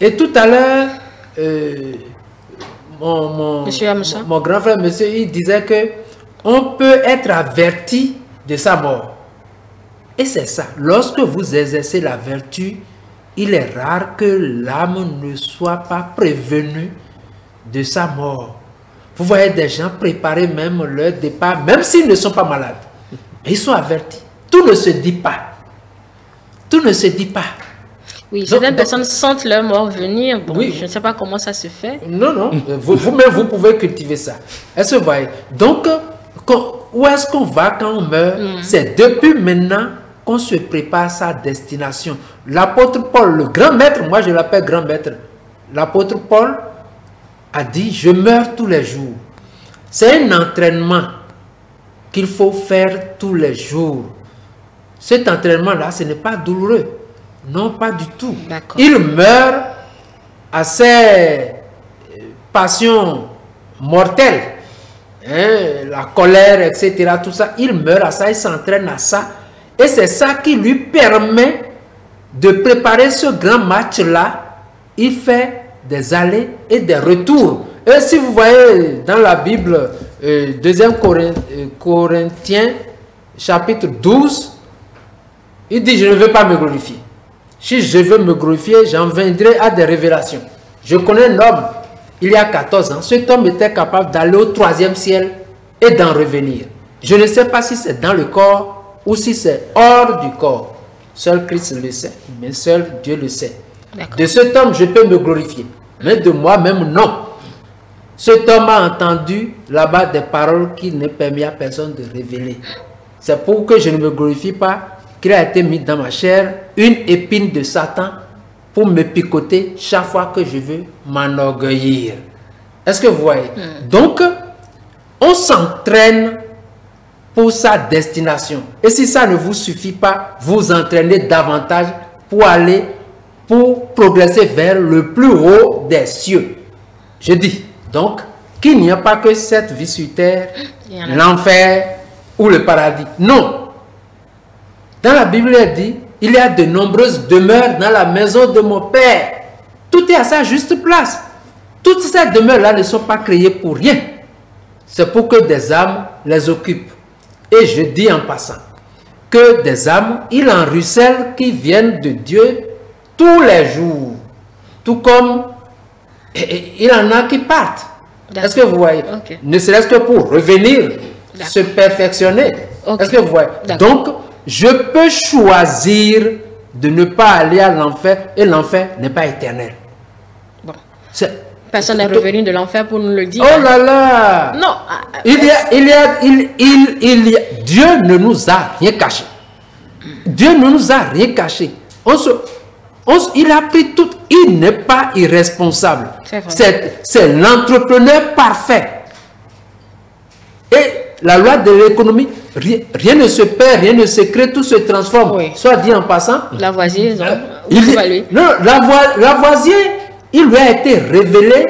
Et tout à l'heure, mon grand frère, monsieur, il disait que on peut être averti de sa mort. Et c'est ça. Lorsque vous exercez la vertu, il est rare que l'âme ne soit pas prévenue de sa mort. Vous voyez des gens préparer même leur départ, même s'ils ne sont pas malades. Ils sont avertis. Tout ne se dit pas. Tout ne se dit pas. Oui, certaines personnes sentent leur mort venir. Bon, oui. Je ne sais pas comment ça se fait. Non, non. Vous-même, vous pouvez cultiver ça. Est-ce que vous voyez? Donc, où est-ce qu'on va quand on meurt? C'est depuis maintenant qu'on se prépare sa destination. L'apôtre Paul, le grand maître, moi je l'appelle grand maître, l'apôtre Paul a dit, je meurs tous les jours. C'est un entraînement qu'il faut faire tous les jours. Cet entraînement-là, ce n'est pas douloureux. Non, pas du tout. Il meurt à ses passions mortelles, hein, la colère, etc. Tout ça, il meurt à ça, il s'entraîne à ça. Et c'est ça qui lui permet de préparer ce grand match-là. Il fait des allers et des retours. Et si vous voyez dans la Bible, 2 Corinthiens, chapitre 12, il dit, je ne veux pas me glorifier. Si je veux me glorifier, j'en viendrai à des révélations. Je connais un homme, il y a 14 ans. Cet homme était capable d'aller au 3e ciel et d'en revenir. Je ne sais pas si c'est dans le corps ou si c'est hors du corps. Seul Christ le sait, mais seul Dieu le sait. De cet homme, je peux me glorifier, mais de moi-même, non. Cet homme a entendu là-bas des paroles qu'il n'est permis à personne de révéler. C'est pour que je ne me glorifie pas qu'il a été mis dans ma chair une épine de Satan pour me picoter chaque fois que je veux m'enorgueillir. Est-ce que vous voyez? Donc, on s'entraîne pour sa destination. Et si ça ne vous suffit pas, vous entraînez davantage pour aller, pour progresser vers le plus haut des cieux. Je dis donc qu'il n'y a pas que cette vie sur terre, l'enfer ou le paradis. Non. Dans la Bible, elle dit, il y a de nombreuses demeures dans la maison de mon Père. Tout est à sa juste place. Toutes ces demeures-là ne sont pas créées pour rien. C'est pour que des âmes les occupent. Et je dis en passant que des âmes, il en ruisselle qui viennent de Dieu tous les jours. Tout comme il en a qui partent. Est-ce que vous voyez? Ne serait-ce que pour revenir, se perfectionner. Est-ce que vous voyez? Donc, je peux choisir de ne pas aller à l'enfer et l'enfer n'est pas éternel. Bon. Personne n'est revenu de l'enfer pour nous le dire. Oh là là! Non! Dieu ne nous a rien caché. Dieu ne nous a rien caché. Il a pris tout. Il n'est pas irresponsable. C'est l'entrepreneur parfait. Et la loi de l'économie, rien ne se perd, rien ne se crée, tout se transforme. Oui. Soit dit en passant. Lavoisier, il lui a été révélé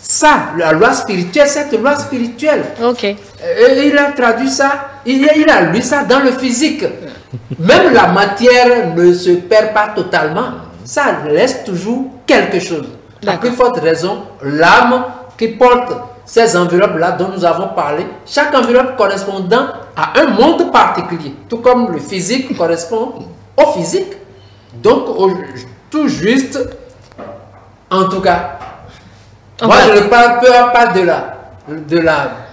ça, la loi spirituelle, cette loi spirituelle. Et il a traduit ça, il a lu ça dans le physique. Même la matière ne se perd pas totalement. Ça laisse toujours quelque chose. La plus forte raison, l'âme qui porte ces enveloppes-là dont nous avons parlé, chaque enveloppe correspondant à un monde particulier, tout comme le physique correspond au physique. Donc, tout juste... En tout cas, moi je ne parle pas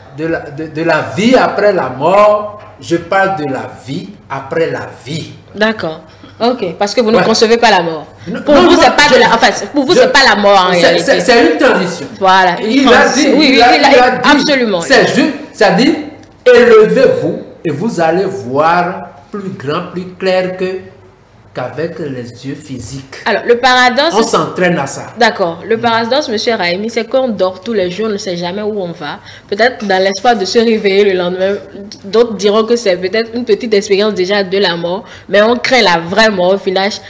de la vie après la mort, je parle de la vie après la vie. D'accord, ok, parce que vous ne concevez pas la mort. Pour vous, ce n'est pas la mort en réalité. C'est une transition. Voilà, une transition. Il a dit, absolument. C'est juste, c'est-à-dire, élevez-vous et vous allez voir plus grand, plus clair qu'avec les yeux physiques. Alors, le paradoxe... On s'entraîne à ça. D'accord. Le paradoxe, monsieur Raimi, c'est qu'on dort tous les jours, on ne sait jamais où on va. Peut-être dans l'espoir de se réveiller le lendemain. D'autres diront que c'est peut-être une petite expérience déjà de la mort, mais on crée la vraie mort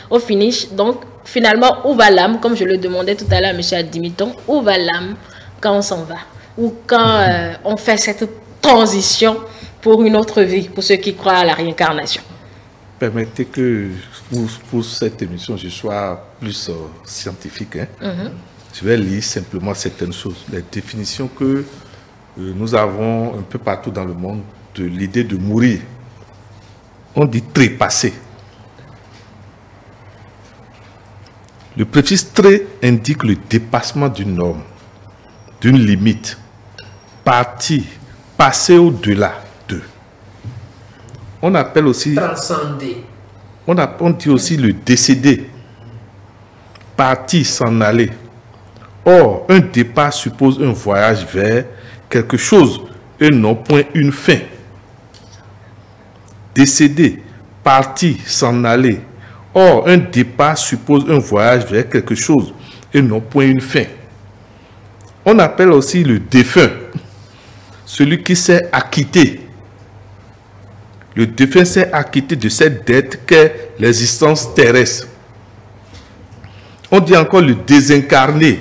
au finish. Donc, finalement, où va l'âme? Comme je le demandais tout à l'heure à monsieur Adimiton, où va l'âme quand on s'en va? Ou quand on fait cette transition pour une autre vie, pour ceux qui croient à la réincarnation. Permettez que pour cette émission, je sois plus scientifique. Hein. Je vais lire simplement certaines choses. Les définitions que nous avons un peu partout dans le monde de l'idée de mourir. On dit trépasser. Le préfixe tré indique le dépassement d'une norme, d'une limite, partie, passer au-delà. On appelle aussi... transcender. On dit aussi le décédé. Partir, s'en aller. Or, un départ suppose un voyage vers quelque chose et non point une fin. Décédé, partir, s'en aller. Or, un départ suppose un voyage vers quelque chose et non point une fin. On appelle aussi le défunt, celui qui s'est acquitté. Le défunt s'est acquitté de cette dette qu'est l'existence terrestre. On dit encore le désincarné,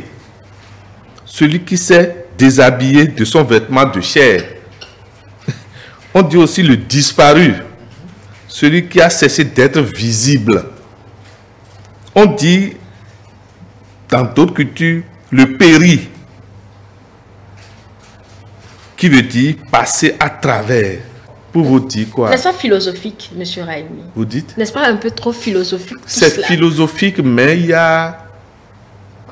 celui qui s'est déshabillé de son vêtement de chair. On dit aussi le disparu, celui qui a cessé d'être visible. On dit, dans d'autres cultures, le péri, qui veut dire passer à travers. Pour vous dire quoi? N'est-ce pas philosophique, monsieur Raimi? Vous dites? N'est-ce pas un peu trop philosophique? C'est philosophique, mais il y a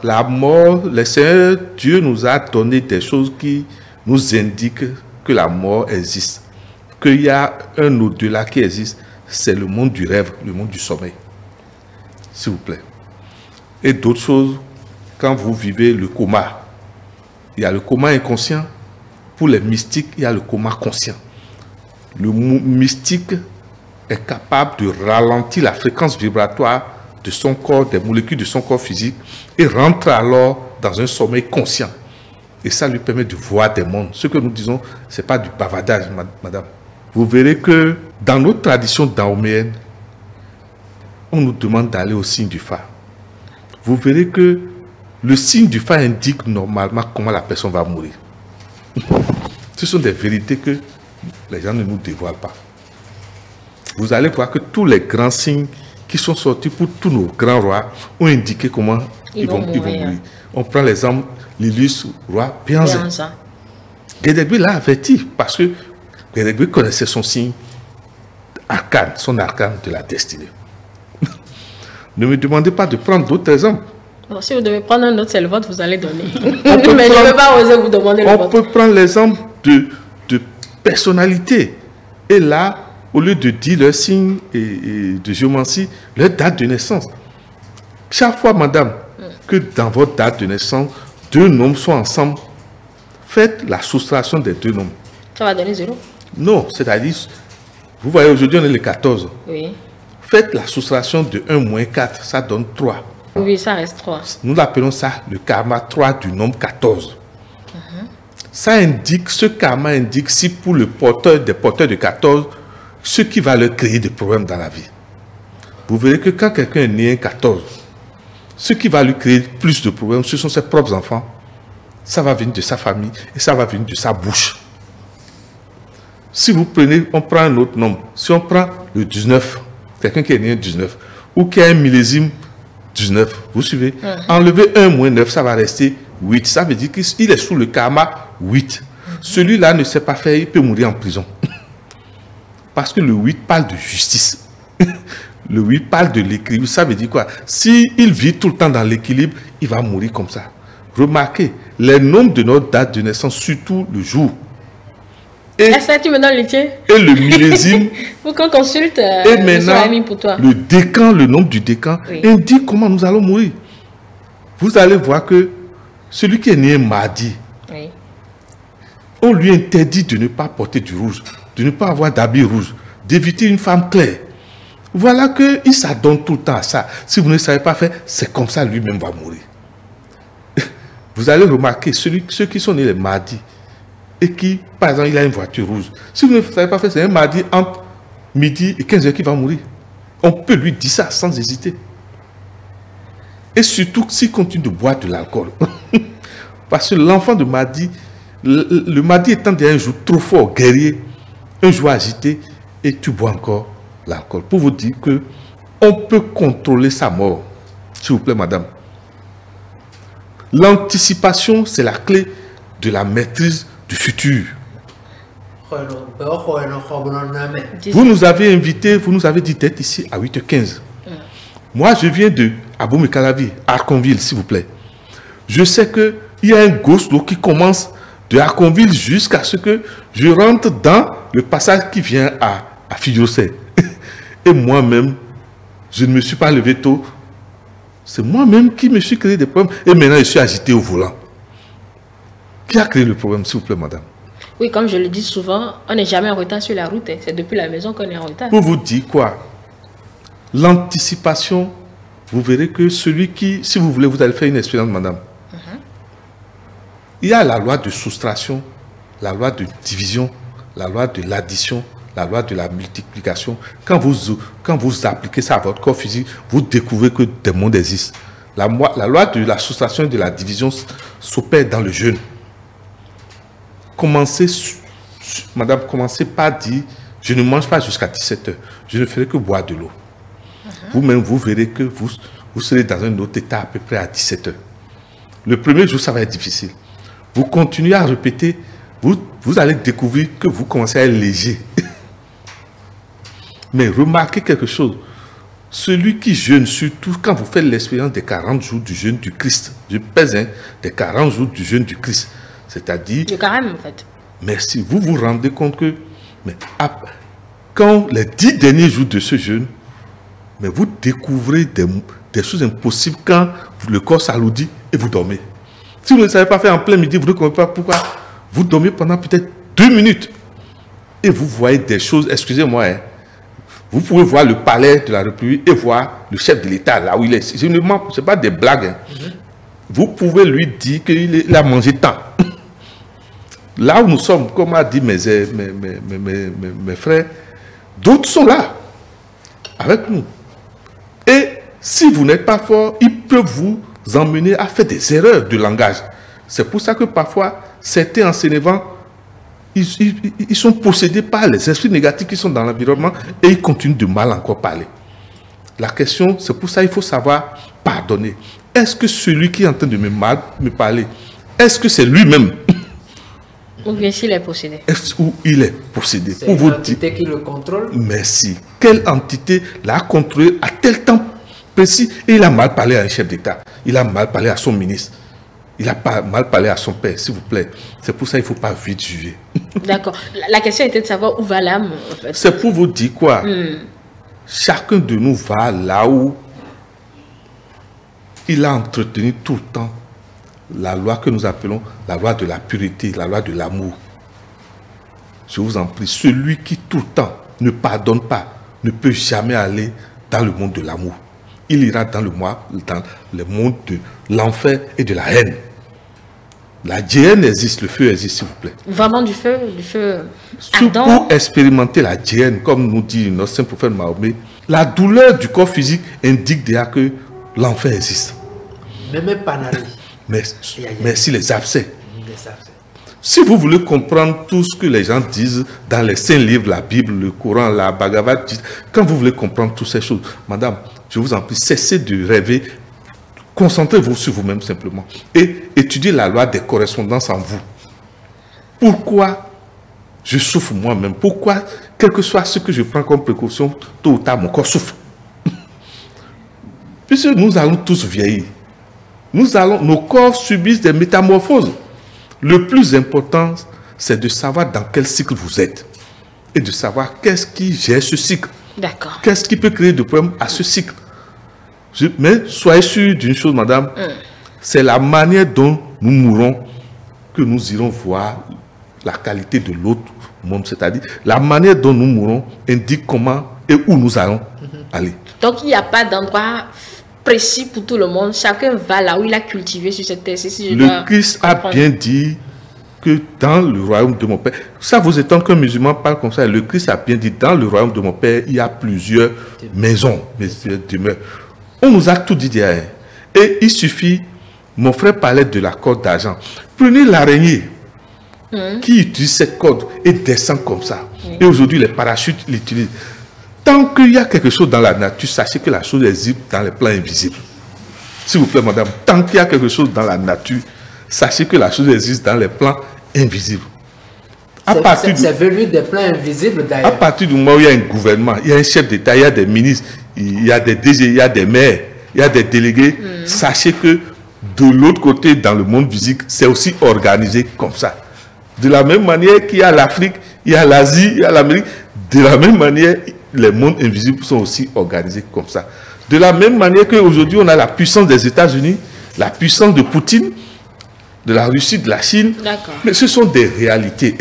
la mort. Le Seigneur Dieu nous a donné des choses qui nous indiquent que la mort existe, qu'il y a un au-delà qui existe. C'est le monde du rêve, le monde du sommeil. S'il vous plaît. Et d'autres choses, quand vous vivez le coma, il y a le coma inconscient. Pour les mystiques, il y a le coma conscient. Le mystique est capable de ralentir la fréquence vibratoire de son corps, des molécules de son corps physique, et rentre alors dans un sommeil conscient. Et ça lui permet de voir des mondes. Ce que nous disons, ce n'est pas du bavardage, madame. Vous verrez que dans notre tradition dahoméenne, on nous demande d'aller au signe du Fa. Vous verrez que le signe du Fa indique normalement comment la personne va mourir. Ce sont des vérités que les gens ne nous dévoilent pas. Vous allez voir que tous les grands signes qui sont sortis pour tous nos grands rois ont indiqué comment ils vont mourir. On prend l'exemple l'illustre roi Pianza. Gédébui l'a averti parce que Gédébui connaissait son signe arcane, son arcane de la destinée. Ne me demandez pas de prendre d'autres exemples. Bon, si vous devez prendre un autre, c'est le vôtre, vous allez donner. Mais je ne veux pas oser vous demander le vôtre. On peut prendre l'exemple de personnalité. Et là, au lieu de dire leur signe et de géomancie, leur date de naissance. Chaque fois, madame, que dans votre date de naissance, deux nombres sont ensemble, faites la soustraction des deux nombres. Ça va donner 0? Non, c'est-à-dire, vous voyez, aujourd'hui, on est le 14. Oui. Faites la soustraction de 1 moins 4, ça donne 3. Oui, ça reste 3. Nous appelons ça le karma 3 du nombre 14. Ça indique, ce karma indique si pour le porteur des porteurs de 14, ce qui va leur créer des problèmes dans la vie. Vous verrez que quand quelqu'un est né un 14, ce qui va lui créer plus de problèmes, ce sont ses propres enfants. Ça va venir de sa famille et ça va venir de sa bouche. Si vous prenez, on prend un autre nombre. Si on prend le 19, quelqu'un qui est né un 19, ou qui a un millésime 19, vous suivez? Enlever 1 moins 9, ça va rester 8. Ça veut dire qu'il est sous le karma 8. Celui-là ne sait pas faire, il peut mourir en prison. Parce que le 8 parle de justice. Le 8 parle de l'équilibre. Ça veut dire quoi? Si il vit tout le temps dans l'équilibre, il va mourir comme ça. Remarquez, les nombres de notre date de naissance, surtout le jour. Est-ce que tu me donnes le tien? Et le millésime. Pour qu'on consulte et maintenant, pour toi. Le décan, le nombre du décan, oui, indique comment nous allons mourir. Vous allez voir que celui qui est né mardi, on lui interdit de ne pas porter du rouge. de ne pas avoir d'habits rouges, d'éviter une femme claire. Voilà qu'il s'adonne tout le temps à ça. Si vous ne savez pas faire, c'est comme ça, lui-même va mourir. Vous allez remarquer, ceux qui sont nés les mardis, et qui, par exemple, il a une voiture rouge. Si vous ne savez pas faire, c'est un mardi entre midi et 15 h qui va mourir. On peut lui dire ça sans hésiter. Et surtout s'il continue de boire de l'alcool. Parce que l'enfant de mardi, le mardi étant derrière un jour trop fort, guerrier, un jour agité, et tu bois encore l'alcool. Pour vous dire que on peut contrôler sa mort. S'il vous plaît, madame. L'anticipation, c'est la clé de la maîtrise du futur. Vous nous avez invités, vous nous avez dit d'être ici à 8h15. Moi, je viens de Abomey-Calavi, Arconville, s'il vous plaît. Je sais qu'il y a un ghost qui commence de Arconville jusqu'à ce que je rentre dans le passage qui vient à Fidioset. Et moi-même, je ne me suis pas levé tôt. C'est moi-même qui me suis créé des problèmes. Et maintenant, je suis agité au volant. Qui a créé le problème, s'il vous plaît, madame? Oui, comme je le dis souvent, on n'est jamais en retard sur la route. C'est depuis la maison qu'on est en retard. Pour vous dire quoi? L'anticipation, vous verrez que celui qui... Si vous voulez, vous allez faire une expérience, madame. Il y a la loi de soustraction, la loi de division, la loi de l'addition, la loi de la multiplication. Quand vous appliquez ça à votre corps physique, vous découvrez que des mondes existent. La loi de la soustraction et de la division s'opère dans le jeûne. Madame, commencez par dire je ne mange pas jusqu'à 17 h. Je ne ferai que boire de l'eau. Vous-même, vous verrez que vous serez dans un autre état à peu près à 17 h. Le premier jour, ça va être difficile. Vous continuez à répéter, vous allez découvrir que vous commencez à être léger. Mais remarquez quelque chose. Celui qui jeûne, surtout quand vous faites l'expérience des 40 jours du jeûne du Christ, je pèse hein, des 40 jours du jeûne du Christ, c'est-à-dire... Le carême, en fait. Merci. Vous vous rendez compte que... Mais quand les 10 derniers jours de ce jeûne, mais vous découvrez des choses impossibles quand le corps s'alourdit et vous dormez. Si vous ne savez pas faire en plein midi, vous ne comprenez pas pourquoi. Vous dormez pendant peut-être 2 minutes et vous voyez des choses, excusez-moi, hein, vous pouvez voir le palais de la République et voir le chef de l'État là où il est. Ce n'est pas des blagues. Hein. Vous pouvez lui dire qu'il a mangé tant. Là où nous sommes, comme a dit mes frères, d'autres sont là avec nous. Et si vous n'êtes pas fort, ils peuvent vous emmener à faire des erreurs de langage. C'est pour ça que parfois, certains enseignants, ils sont possédés par les esprits négatifs qui sont dans l'environnement et ils continuent de mal encore parler. La question, c'est pour ça qu'il faut savoir pardonner. Est-ce que celui qui est en train de me parler, est-ce que c'est lui-même? Ou bien s'il est possédé. Ou il est possédé. C'est l'entité qui le contrôle. Merci. Quelle entité l'a contrôlé à tel temps précis? Et il a mal parlé à un chef d'État. Il a mal parlé à son ministre. Il a mal parlé à son père, s'il vous plaît. C'est pour ça qu'il ne faut pas vite juger. D'accord. La question était de savoir où va l'âme, en fait. C'est pour vous dire quoi? Chacun de nous va là où il a entretenu tout le temps la loi que nous appelons la loi de la pureté, la loi de l'amour. Je vous en prie, celui qui tout le temps ne pardonne pas, ne peut jamais aller dans le monde de l'amour. Il ira dans le monde de l'enfer et de la haine. La djihad existe, le feu existe, s'il vous plaît. Vraiment du feu ardent. Pour expérimenter la djihad, comme nous dit notre saint prophète Mahomet, la douleur du corps physique indique déjà que l'enfer existe. Même pas Panari. Merci les abcès. Si vous voulez comprendre tout ce que les gens disent dans les saints livres, la Bible, le Coran, la Bhagavad Gita, quand vous voulez comprendre toutes ces choses, madame, je vous en prie, cessez de rêver, concentrez-vous sur vous-même simplement et étudiez la loi des correspondances en vous. Pourquoi je souffre moi-même? Pourquoi, quel que soit ce que je prends comme précaution, tôt ou tard, mon corps souffre? Puisque nous allons tous vieillir. Nos corps subissent des métamorphoses. Le plus important, c'est de savoir dans quel cycle vous êtes et de savoir qu'est-ce qui gère ce cycle. D'accord. Qu'est-ce qui peut créer de problèmes à ce cycle. Mais soyez sûr d'une chose, madame, c'est la manière dont nous mourrons que nous irons voir la qualité de l'autre monde, c'est-à-dire la manière dont nous mourons indique comment et où nous allons aller. Donc il n'y a pas d'endroit précis pour tout le monde, chacun va là où il a cultivé sur cette terre. Si le Christ a bien dit que dans le royaume de mon Père, ça vous étonne qu'un musulman parle comme ça, le Christ a bien dit dans le royaume de mon Père, il y a plusieurs maisons, plusieurs demeures. On nous a tout dit derrière. Et il suffit, mon frère parlait de la corde d'argent. Prenez l'araignée qui utilise cette corde et descend comme ça. Et aujourd'hui, les parachutes l'utilisent. Tant qu'il y a quelque chose dans la nature, sachez que la chose existe dans les plans invisibles. S'il vous plaît, madame, tant qu'il y a quelque chose dans la nature, sachez que la chose existe dans les plans invisibles. C'est venu des plans invisibles d'ailleurs. À partir du moment où il y a un gouvernement, il y a un chef d'État, il y a des ministres, il y a des DG, il y a des maires, il y a des délégués, sachez que de l'autre côté, dans le monde physique, c'est aussi organisé comme ça. De la même manière qu'il y a l'Afrique, il y a l'Asie, il y a l'Amérique, de la même manière, les mondes invisibles sont aussi organisés comme ça. De la même manière qu'aujourd'hui, on a la puissance des États-Unis, la puissance de Poutine, de la Russie, de la Chine. Mais ce sont des réalités.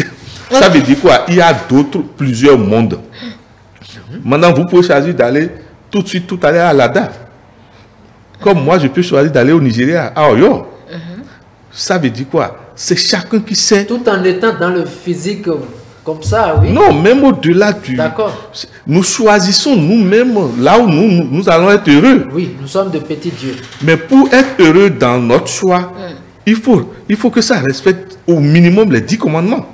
Ça veut dire quoi? Il y a d'autres, plusieurs mondes. Maintenant, vous pouvez choisir d'aller tout de suite, tout à l'heure à Lada. Comme moi, je peux choisir d'aller au Nigeria, à Oyo. Ça veut dire quoi? C'est chacun qui sait. Tout en étant dans le physique, comme ça, oui. Non, même au-delà du... D'accord. Nous choisissons nous-mêmes là où nous allons être heureux. Oui, nous sommes de petits dieux. Mais pour être heureux dans notre choix, il faut que ça respecte au minimum les 10 commandements.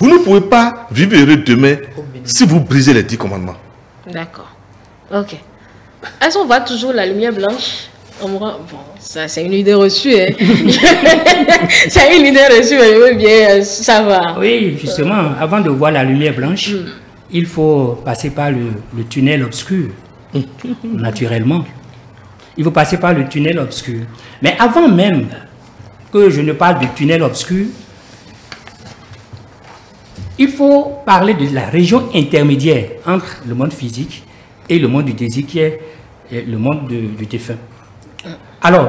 Vous ne pouvez pas vivre heureux demain si vous brisez les 10 commandements. D'accord. Ok. Est-ce qu'on voit toujours la lumière blanche? Bon, ça c'est une idée reçue, hein. C'est une idée reçue, mais oui, bien, ça va. Oui, justement, avant de voir la lumière blanche, il faut passer par le tunnel obscur, naturellement. Il faut passer par le tunnel obscur. Mais avant même que je ne parle du tunnel obscur, il faut parler de la région intermédiaire entre le monde physique et le monde du désir qui est le monde du défunt. Alors,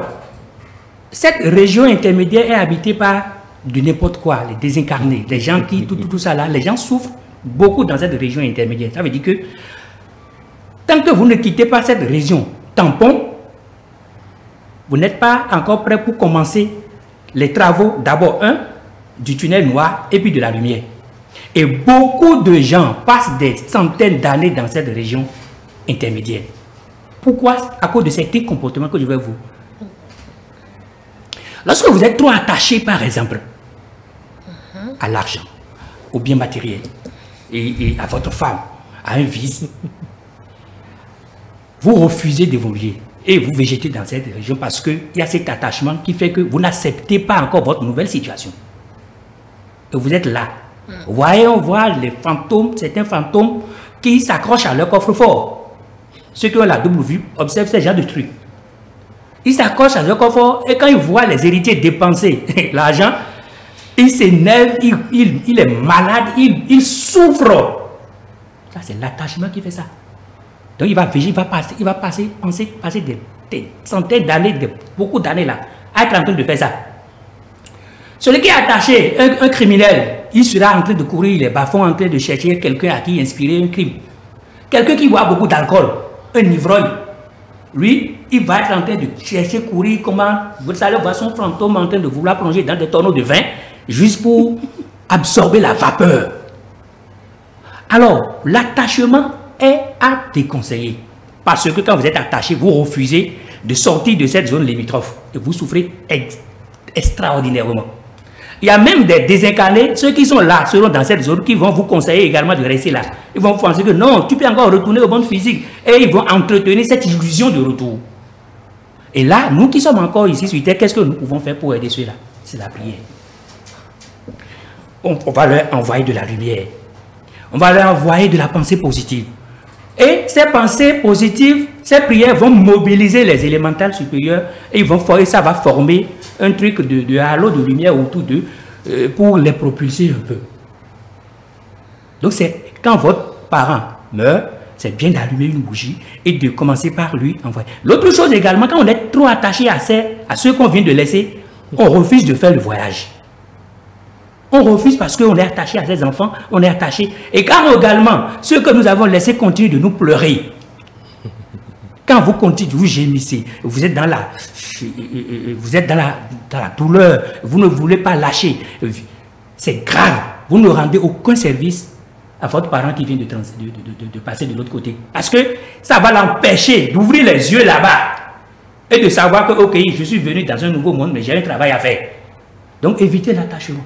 cette région intermédiaire est habitée par de n'importe quoi, les désincarnés, les gens qui, tout ça là, les gens souffrent beaucoup dans cette région intermédiaire. Ça veut dire que tant que vous ne quittez pas cette région tampon, vous n'êtes pas encore prêt pour commencer les travaux, d'abord du tunnel noir et puis de la lumière. Et beaucoup de gens passent des centaines d'années dans cette région intermédiaire. Pourquoi? À cause de certains comportements que je vais vous. Lorsque vous êtes trop attaché, par exemple, à l'argent, aux biens matériels, et à votre femme, à un vice, vous refusez d'évoluer et vous végétez dans cette région parce qu'il y a cet attachement qui fait que vous n'acceptez pas encore votre nouvelle situation. Et vous êtes là. Vous voyez, on voit les fantômes, certains fantômes qui s'accrochent à leur coffre-fort. Ceux qui ont la double vue observent ce genre de trucs. Ils s'accrochent à leur confort et quand ils voient les héritiers dépenser l'argent, ils s'énervent, ils sont malades, ils souffrent. Ça, c'est l'attachement qui fait ça. Donc, il va végéter, il va passer des centaines d'années, beaucoup d'années là, à être en train de faire ça. Celui qui est attaché, un criminel, il sera en train de courir les bas-fonds, en train de chercher quelqu'un à qui inspirer un crime. Quelqu'un qui boit beaucoup d'alcool, un ivrogne, lui, il va être en train de chercher, courir, comment, vous allez voir son fantôme en train de vouloir plonger dans des tonneaux de vin, juste pour absorber la vapeur. Alors, l'attachement est à déconseiller. Parce que quand vous êtes attaché, vous refusez de sortir de cette zone limitrophe. Et vous souffrez extraordinairement. Il y a même des désincarnés, ceux qui sont là, seront dans cette zone, qui vont vous conseiller également de rester là. Ils vont penser que non, tu peux encore retourner au monde physique. Et ils vont entretenir cette illusion de retour. Et là, nous qui sommes encore ici sur Terre, qu'est-ce que nous pouvons faire pour aider ceux-là? C'est la prière. On va leur envoyer de la lumière. On va leur envoyer de la pensée positive. Et ces pensées positives, ces prières vont mobiliser les élémentales supérieurs et ils vont former, ça va former un truc de halo de lumière autour d'eux pour les propulser un peu. Donc c'est quand votre parent meurt, c'est bien d'allumer une bougie et de commencer par lui envoyer. L'autre chose également, quand on est trop attaché à ceux qu'on vient de laisser, on refuse de faire le voyage. On refuse parce qu'on est attaché à ses enfants, on est attaché. Et car également, ceux que nous avons laissés continuent de nous pleurer. Quand vous continuez, vous gémissez, vous êtes dans la, douleur, vous ne voulez pas lâcher. C'est grave. Vous ne rendez aucun service à votre parent qui vient de passer de l'autre côté. Parce que ça va l'empêcher d'ouvrir les yeux là-bas et de savoir que, ok, je suis venu dans un nouveau monde, mais j'ai un travail à faire. Donc évitez l'attachement.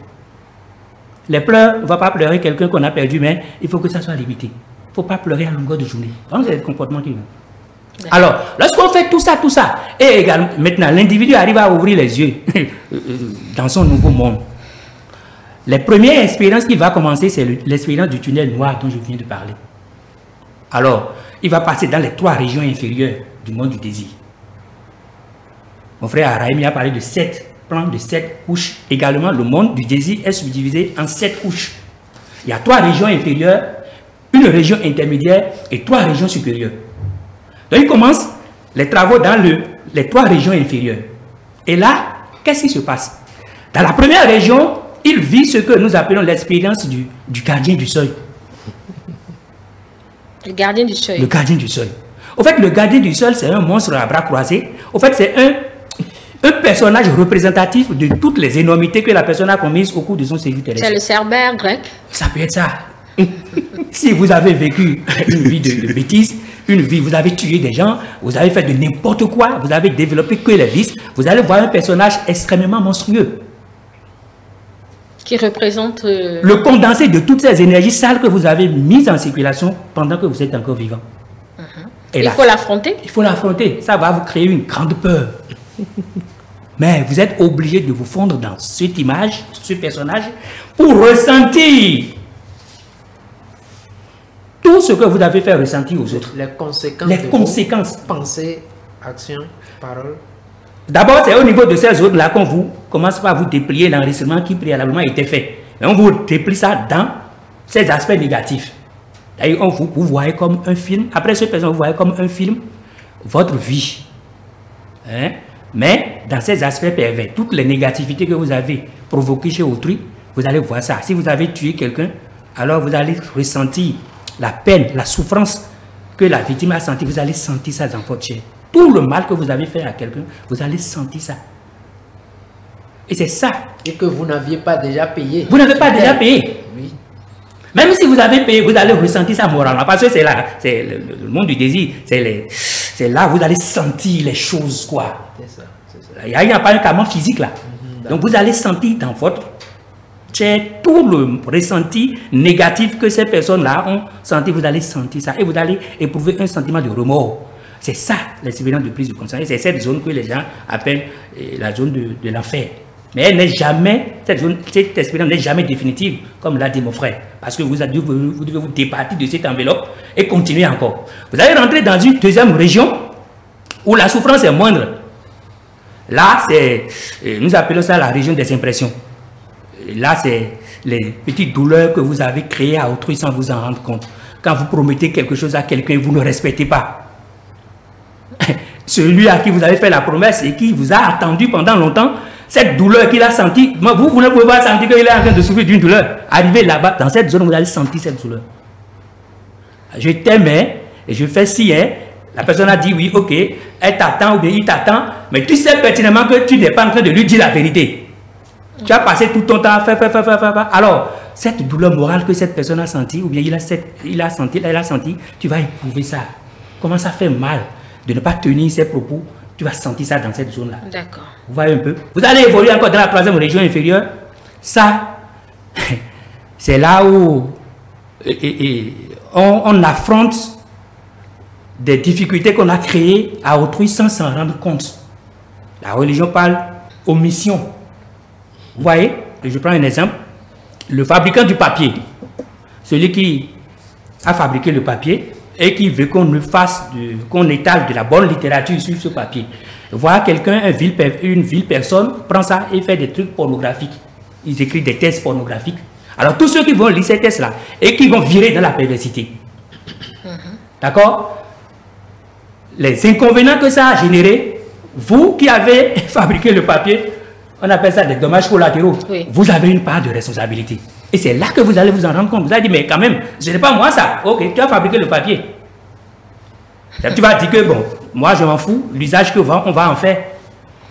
Les pleurs, on ne va pas pleurer quelqu'un qu'on a perdu, mais il faut que ça soit limité. Il ne faut pas pleurer à longueur de journée. Donc c'est le comportement qui vient. Alors, lorsqu'on fait tout ça, et également, maintenant, l'individu arrive à ouvrir les yeux dans son nouveau monde. Les premières expériences qui va commencer, c'est l'expérience du tunnel noir dont je viens de parler. Alors, il va passer dans les 3 régions inférieures du monde du désir. Mon frère Raimi a parlé de 7 couches. Également, le monde du désir est subdivisé en 7 couches. Il y a 3 régions inférieures, une région intermédiaire et 3 régions supérieures. Donc, il commence les travaux dans les 3 régions inférieures. Et là, qu'est-ce qui se passe? Dans la première région, il vit ce que nous appelons l'expérience du gardien du seuil. Le gardien du seuil. Le gardien du seuil. Au fait, le gardien du seuil, c'est un monstre à bras croisés. Au fait, c'est un personnage représentatif de toutes les énormités que la personne a commises au cours de son séjour terrestre. C'est le Cerbère grec. Ça peut être ça. Si vous avez vécu une vie de bêtises, vous avez tué des gens, vous avez fait de n'importe quoi, vous avez développé que les vices, vous allez voir un personnage extrêmement monstrueux. Qui représente... le condensé de toutes ces énergies sales que vous avez mises en circulation pendant que vous êtes encore vivant. Et là, il faut l'affronter. Il faut l'affronter. Ça va vous créer une grande peur. Mais vous êtes obligé de vous fondre dans cette image, ce personnage, pour ressentir tout ce que vous avez fait ressentir aux autres. Les conséquences. Les conséquences. Pensée, action, parole. D'abord, c'est au niveau de ces autres là qu'on vous commence par vous déplier l'enregistrement qui préalablement était fait. Et on vous déplie ça dans ces aspects négatifs. D'ailleurs, vous voyez comme un film. Après ce présent, vous voyez comme un film votre vie. Hein? Mais dans ces aspects pervers, toutes les négativités que vous avez provoquées chez autrui, vous allez voir ça. Si vous avez tué quelqu'un, alors vous allez ressentir la peine, la souffrance que la victime a sentie. Vous allez sentir ça dans votre chair. Tout le mal que vous avez fait à quelqu'un, vous allez sentir ça. Et c'est ça. Et que vous n'aviez pas déjà payé. Vous n'avez pas déjà payé. Oui. Même si vous avez payé, vous allez ressentir ça moralement. Parce que c'est là, c'est le monde du désir. C'est là où vous allez sentir les choses, quoi. C'est ça, c'est ça. Il n'y a pas un carrément physique, là. Donc vous allez sentir dans votre chair tout le ressenti négatif que ces personnes-là ont senti. Vous allez sentir ça. Et vous allez éprouver un sentiment de remords. C'est ça, l'expérience de prise de conscience. C'est cette zone que les gens appellent la zone de l'enfer. Mais elle n'est jamais, cette expérience n'est jamais définitive, comme l'a dit mon frère. Parce que vous devez vous départir de cette enveloppe et continuer encore. Vous allez rentrer dans une deuxième région où la souffrance est moindre. Là, nous appelons ça la région des impressions. Là, c'est les petites douleurs que vous avez créées à autrui sans vous en rendre compte. Quand vous promettez quelque chose à quelqu'un, vous ne respectez pas. Celui à qui vous avez fait la promesse et qui vous a attendu pendant longtemps, cette douleur qu'il a sentie, vous ne pouvez pas sentir qu'il est en train de souffrir d'une douleur. Arrivé là-bas, dans cette zone, vous allez sentir cette douleur. Je t'aimais, et je fais si, hein. La personne a dit oui, ok, elle t'attend ou bien il t'attend, mais tu sais pertinemment que tu n'es pas en train de lui dire la vérité. Tu as passé tout ton temps à faire. Alors, cette douleur morale que cette personne a sentie, ou bien elle a senti, tu vas éprouver ça. Comment ça fait mal de ne pas tenir ses propos, tu vas sentir ça dans cette zone-là. D'accord. Vous voyez un peu. Vous allez évoluer encore dans la 3e région inférieure. Ça, c'est là où on affronte des difficultés qu'on a créées à autrui sans s'en rendre compte. La religion parle omission. Vous voyez, je prends un exemple. Le fabricant du papier, celui qui a fabriqué le papier, et qui veut qu'on étale de la bonne littérature sur ce papier. Voir quelqu'un, une vile personne, prend ça et fait des trucs pornographiques. Ils écrivent des thèses pornographiques. Alors tous ceux qui vont lire ces thèses-là et qui vont virer dans la perversité. D'accord? Les inconvénients que ça a généré, vous qui avez fabriqué le papier, on appelle ça des dommages collatéraux. Oui. Vous avez une part de responsabilité. Et c'est là que vous allez vous en rendre compte. Vous allez dire, mais quand même, ce n'est pas moi ça. Ok, tu as fabriqué le papier. Tu vas dire que, bon, moi je m'en fous, l'usage qu'on va en faire.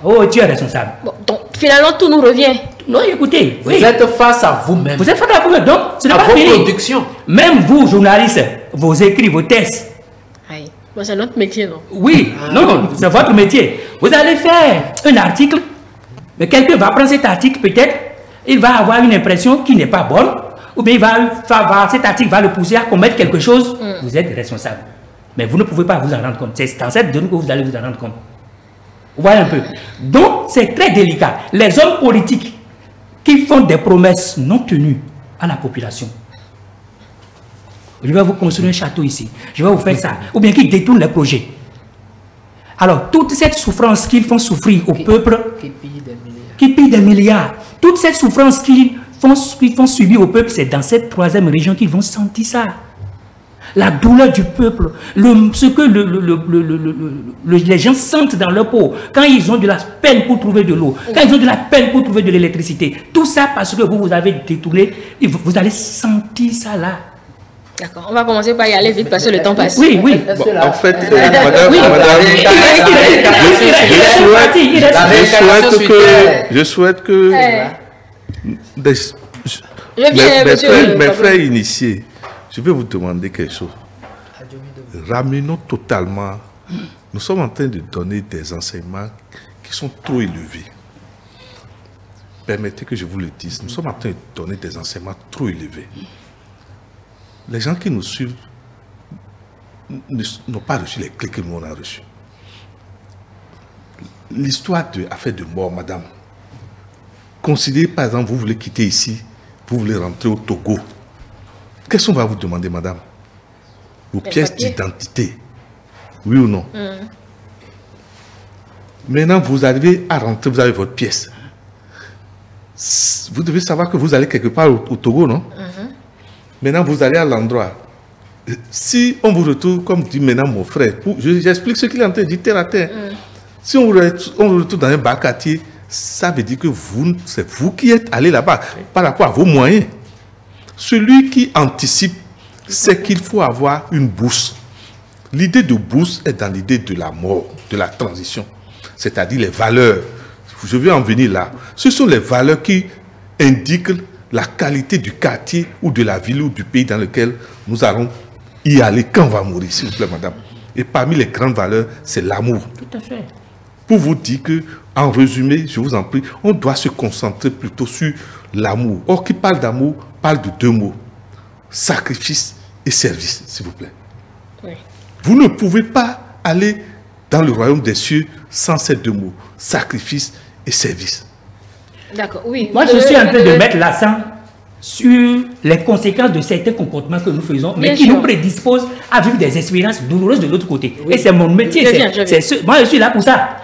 Oh, tu es responsable. Bon, donc, finalement, tout nous revient. Non, écoutez. Vous êtes face à vous-même. Vous êtes face à vous-même. Donc, ce n'est pas fini. Vos productions. Même vous, journalistes, vos écrits, vos tests. Aïe. Bon, c'est notre métier, non? Oui, non, c'est votre métier. Vous allez faire un article, mais quelqu'un va prendre cet article, peut-être, il va avoir une impression qui n'est pas bonne, ou bien il va, cet article va le pousser à commettre quelque chose. Mm. Vous êtes responsable. Mais vous ne pouvez pas vous en rendre compte. C'est dans cette zone que vous allez vous en rendre compte. Vous voyez un peu. Donc, c'est très délicat. Les hommes politiques qui font des promesses non tenues à la population. Je vais vous construire un château ici. Je vais vous faire ça. Ou bien qui détournent les projets. Alors, toute cette souffrance qu'ils font souffrir au peuple, qui pille des milliards, toute cette souffrance qu'ils font subir au peuple, c'est dans cette troisième région qu'ils vont sentir ça. La douleur du peuple, ce que les gens sentent dans leur peau, quand ils ont de la peine pour trouver de l'eau, quand ils ont de la peine pour trouver de l'électricité, tout ça parce que vous avez détourné, et vous allez sentir ça là. D'accord, on va commencer par y aller vite parce que le temps passe. Oui, oui. Bon, en fait, madame, je souhaite que mes frères initiés, je vais vous demander quelque chose. Ramenons totalement. Nous sommes en train de donner des enseignements qui sont trop élevés. Permettez que je vous le dise. Nous sommes en train de donner des enseignements trop élevés. Les gens qui nous suivent n'ont pas reçu les clés que nous on a reçus. L'histoire de affaire de mort, madame. Considérez par exemple, vous voulez quitter ici, vous voulez rentrer au Togo. Qu'est-ce qu'on va vous demander, madame? Vos pièces d'identité. Oui ou non? Maintenant, vous arrivez à rentrer, vous avez votre pièce. Vous devez savoir que vous allez quelque part au Togo, non? Maintenant, vous allez à l'endroit. Si on vous retrouve, comme dit maintenant mon frère, j'explique ce qu'il est en train de dire terre à terre. Si on vous retrouve dans un bas quartier, ça veut dire que c'est vous qui êtes allé là-bas par rapport à vos moyens. Celui qui anticipe, c'est qu'il faut avoir une bourse. L'idée de bourse est dans l'idée de la mort, de la transition, c'est-à-dire les valeurs. Je vais en venir là. Ce sont les valeurs qui indiquent la qualité du quartier ou de la ville ou du pays dans lequel nous allons y aller quand on va mourir, s'il vous plaît, madame. Et parmi les grandes valeurs, c'est l'amour. Tout à fait. Pour vous dire que, en résumé, je vous en prie, on doit se concentrer plutôt sur l'amour. Or, qui parle d'amour parle de deux mots, sacrifice et service, s'il vous plaît. Oui. Vous ne pouvez pas aller dans le royaume des cieux sans ces deux mots, sacrifice et service. D'accord, oui. Moi, je suis en train de mettre l'accent sur les conséquences de certains comportements que nous faisons, mais qui nous prédisposent à vivre des expériences douloureuses de l'autre côté. Oui. Et c'est mon métier. Moi, je suis là pour ça.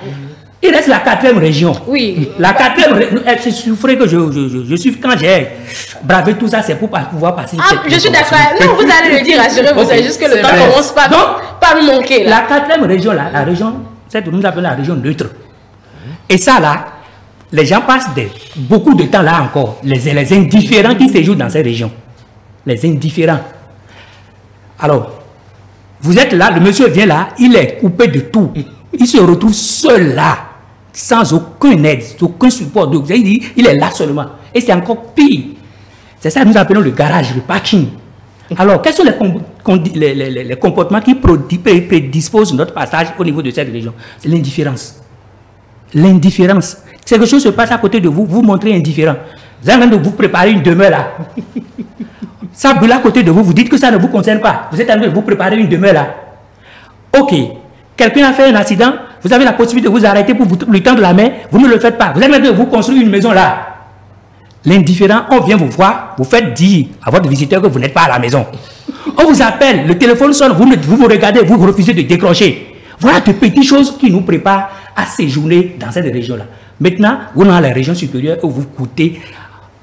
Il reste la quatrième région. Oui. La quatrième région, c'est souffré que je suis quand j'ai bravé tout ça, c'est pour pouvoir passer. Ah, je suis d'accord. Non, vous allez le dire, rassurez-vous, c'est juste que le temps ne commence pas. Donc, pas me manquer. Là. La quatrième région, là, la région, c'est ce que nous appelons la région neutre. Et ça, là, les gens passent beaucoup de temps là encore. Les indifférents qui séjournent dans ces régions. Les indifférents. Alors, vous êtes là, le monsieur vient là, il est coupé de tout. Il se retrouve seul là, sans aucune aide, aucun support. Donc, il est là seulement. Et c'est encore pire. C'est ça que nous appelons le garage, le parking. Alors, quels sont les comportements qui prédisposent notre passage au niveau de cette région? C'est l'indifférence. L'indifférence. Si quelque chose se passe à côté de vous, vous montrez indifférent. Vous êtes en train de vous préparer une demeure là. Ça brûle à côté de vous, vous dites que ça ne vous concerne pas. Vous êtes en train de vous préparer une demeure là. Ok. Quelqu'un a fait un accident, vous avez la possibilité de vous arrêter pour lui tendre la main, vous ne le faites pas. Vous êtes en train de vous construire une maison là. L'indifférent, on vient vous voir, vous faites dire à votre visiteur que vous n'êtes pas à la maison. On vous appelle, le téléphone sonne, vous regardez, vous refusez de décrocher. Voilà de petites choses qui nous préparent à séjourner dans cette région-là. Maintenant, vous êtes dans la région supérieure où vous coûtez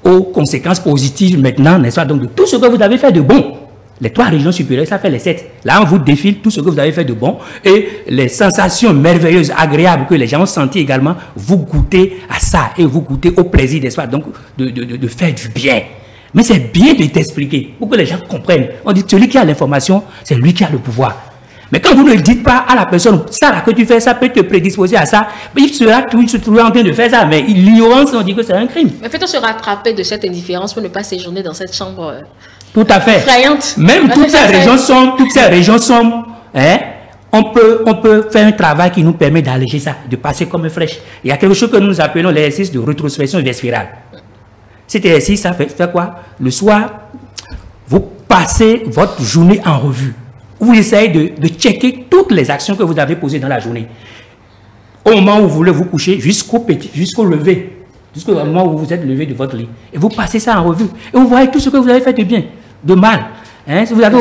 aux conséquences positives maintenant, n'est-ce pas, donc de tout ce que vous avez fait de bon. Les trois régions supérieures, ça fait les 7. Là, on vous défile tout ce que vous avez fait de bon et les sensations merveilleuses, agréables que les gens ont senties également, vous goûtez à ça et vous goûtez au plaisir, n'est-ce pas, donc de faire du bien. Mais c'est bien de t'expliquer pour que les gens comprennent. On dit celui qui a l'information, c'est lui qui a le pouvoir. Mais quand vous ne le dites pas à la personne, ça là que tu fais, ça peut te prédisposer à ça, mais il sera toujours en train de faire ça. Mais l'ignorance, on dit que c'est un crime. Mais peut-on se rattraper de cette indifférence pour ne pas séjourner dans cette chambre tout à fait. Effrayante. Même toutes ces régions sont... Hein, on peut faire un travail qui nous permet d'alléger ça, de passer comme fraîche. Il y a quelque chose que nous appelons l'exercice de rétrospection vespirale. Cet exercice, ça fait quoi? Le soir, vous passez votre journée en revue. Vous essayez de checker toutes les actions que vous avez posées dans la journée. Au moment où vous voulez vous coucher, jusqu'au lever, jusqu'au moment où vous êtes levé de votre lit. Et vous passez ça en revue. Et vous voyez tout ce que vous avez fait de bien, de mal. Hein, si vous avez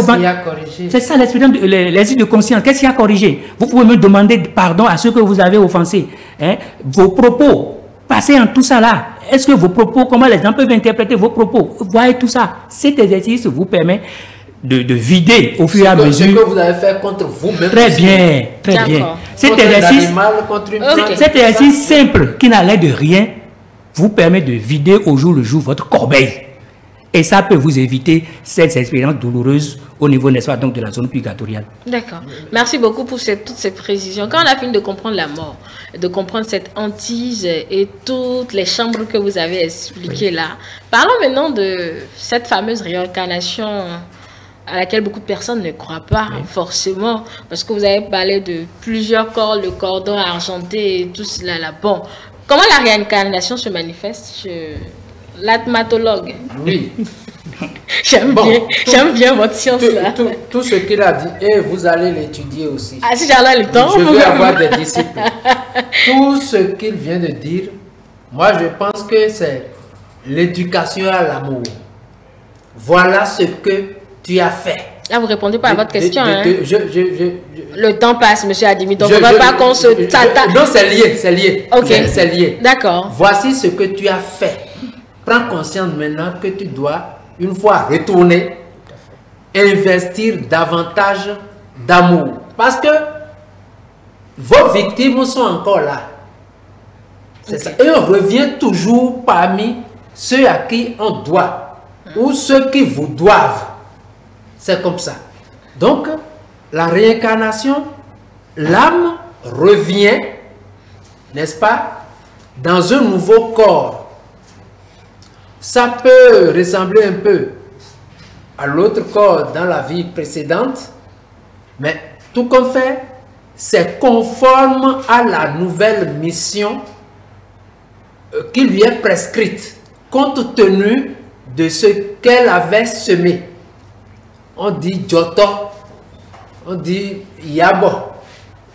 c'est ça l'expérience, l'exercice de conscience. Qu'est-ce qu'il y a à corriger? Vous pouvez me demander pardon à ceux que vous avez offensés. Hein, vos propos, passez en tout ça là. Est-ce que vos propos, comment les gens peuvent interpréter vos propos? Voyez tout ça. Cet exercice vous permet de vider au fur et à mesure. Ce que vous avez fait contre vous-même. Très bien, très bien. Cet exercice, simple qui n'allait de rien vous permet de vider au jour le jour votre corbeille. Et ça peut vous éviter cette expérience douloureuse au niveau, n'est-ce pas, donc de la zone purgatoriale. D'accord. Merci beaucoup pour toutes ces précisions. Quand on a fini de comprendre la mort, de comprendre cette hantise et toutes les chambres que vous avez expliquées oui. là, parlons maintenant de cette fameuse réincarnation à laquelle beaucoup de personnes ne croient pas oui. forcément, parce que vous avez parlé de plusieurs corps, le cordon argenté et tout cela là. Bon, comment la réincarnation se manifeste l'atmatologue. Oui. J'aime bien votre science là. Tout ce qu'il a dit, et vous allez l'étudier aussi. Ah, si j'en ai le temps. Je vais avoir des disciples. Tout ce qu'il vient de dire, moi je pense que c'est l'éducation à l'amour. Voilà ce que tu as fait. Là, vous ne répondez pas à votre question. Le temps passe, monsieur Adimi. Donc, on ne va pas qu'on se tata. Non, c'est lié, c'est lié. Ok. C'est lié. D'accord. Voici ce que tu as fait. Prends conscience maintenant que tu dois, une fois retourné, investir davantage d'amour. Parce que vos victimes sont encore là. Okay. Ça. Et on revient toujours parmi ceux à qui on doit, ou ceux qui vous doivent. C'est comme ça. Donc, la réincarnation, l'âme revient, n'est-ce pas, dans un nouveau corps. Ça peut ressembler un peu à l'autre corps dans la vie précédente, mais tout qu'on fait, c'est conforme à la nouvelle mission qui lui est prescrite, compte tenu de ce qu'elle avait semé. On dit Joto, on dit Yabo,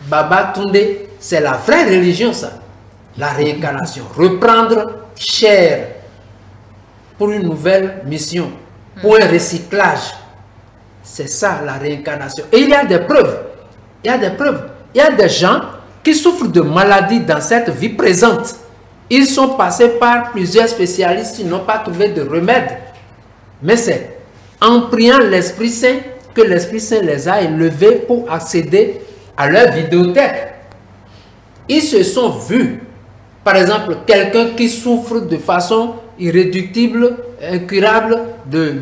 Baba Tunde, c'est la vraie religion ça, la réincarnation, reprendre chair. Pour une nouvelle mission, pour un recyclage. C'est ça la réincarnation. Et il y a des preuves. Il y a des gens qui souffrent de maladies dans cette vie présente. Ils sont passés par plusieurs spécialistes qui n'ont pas trouvé de remède. Mais c'est en priant l'Esprit Saint que l'Esprit Saint les a élevés pour accéder à leur vidéothèque. Ils se sont vus. Par exemple, quelqu'un qui souffre de façon irréductible, incurable, de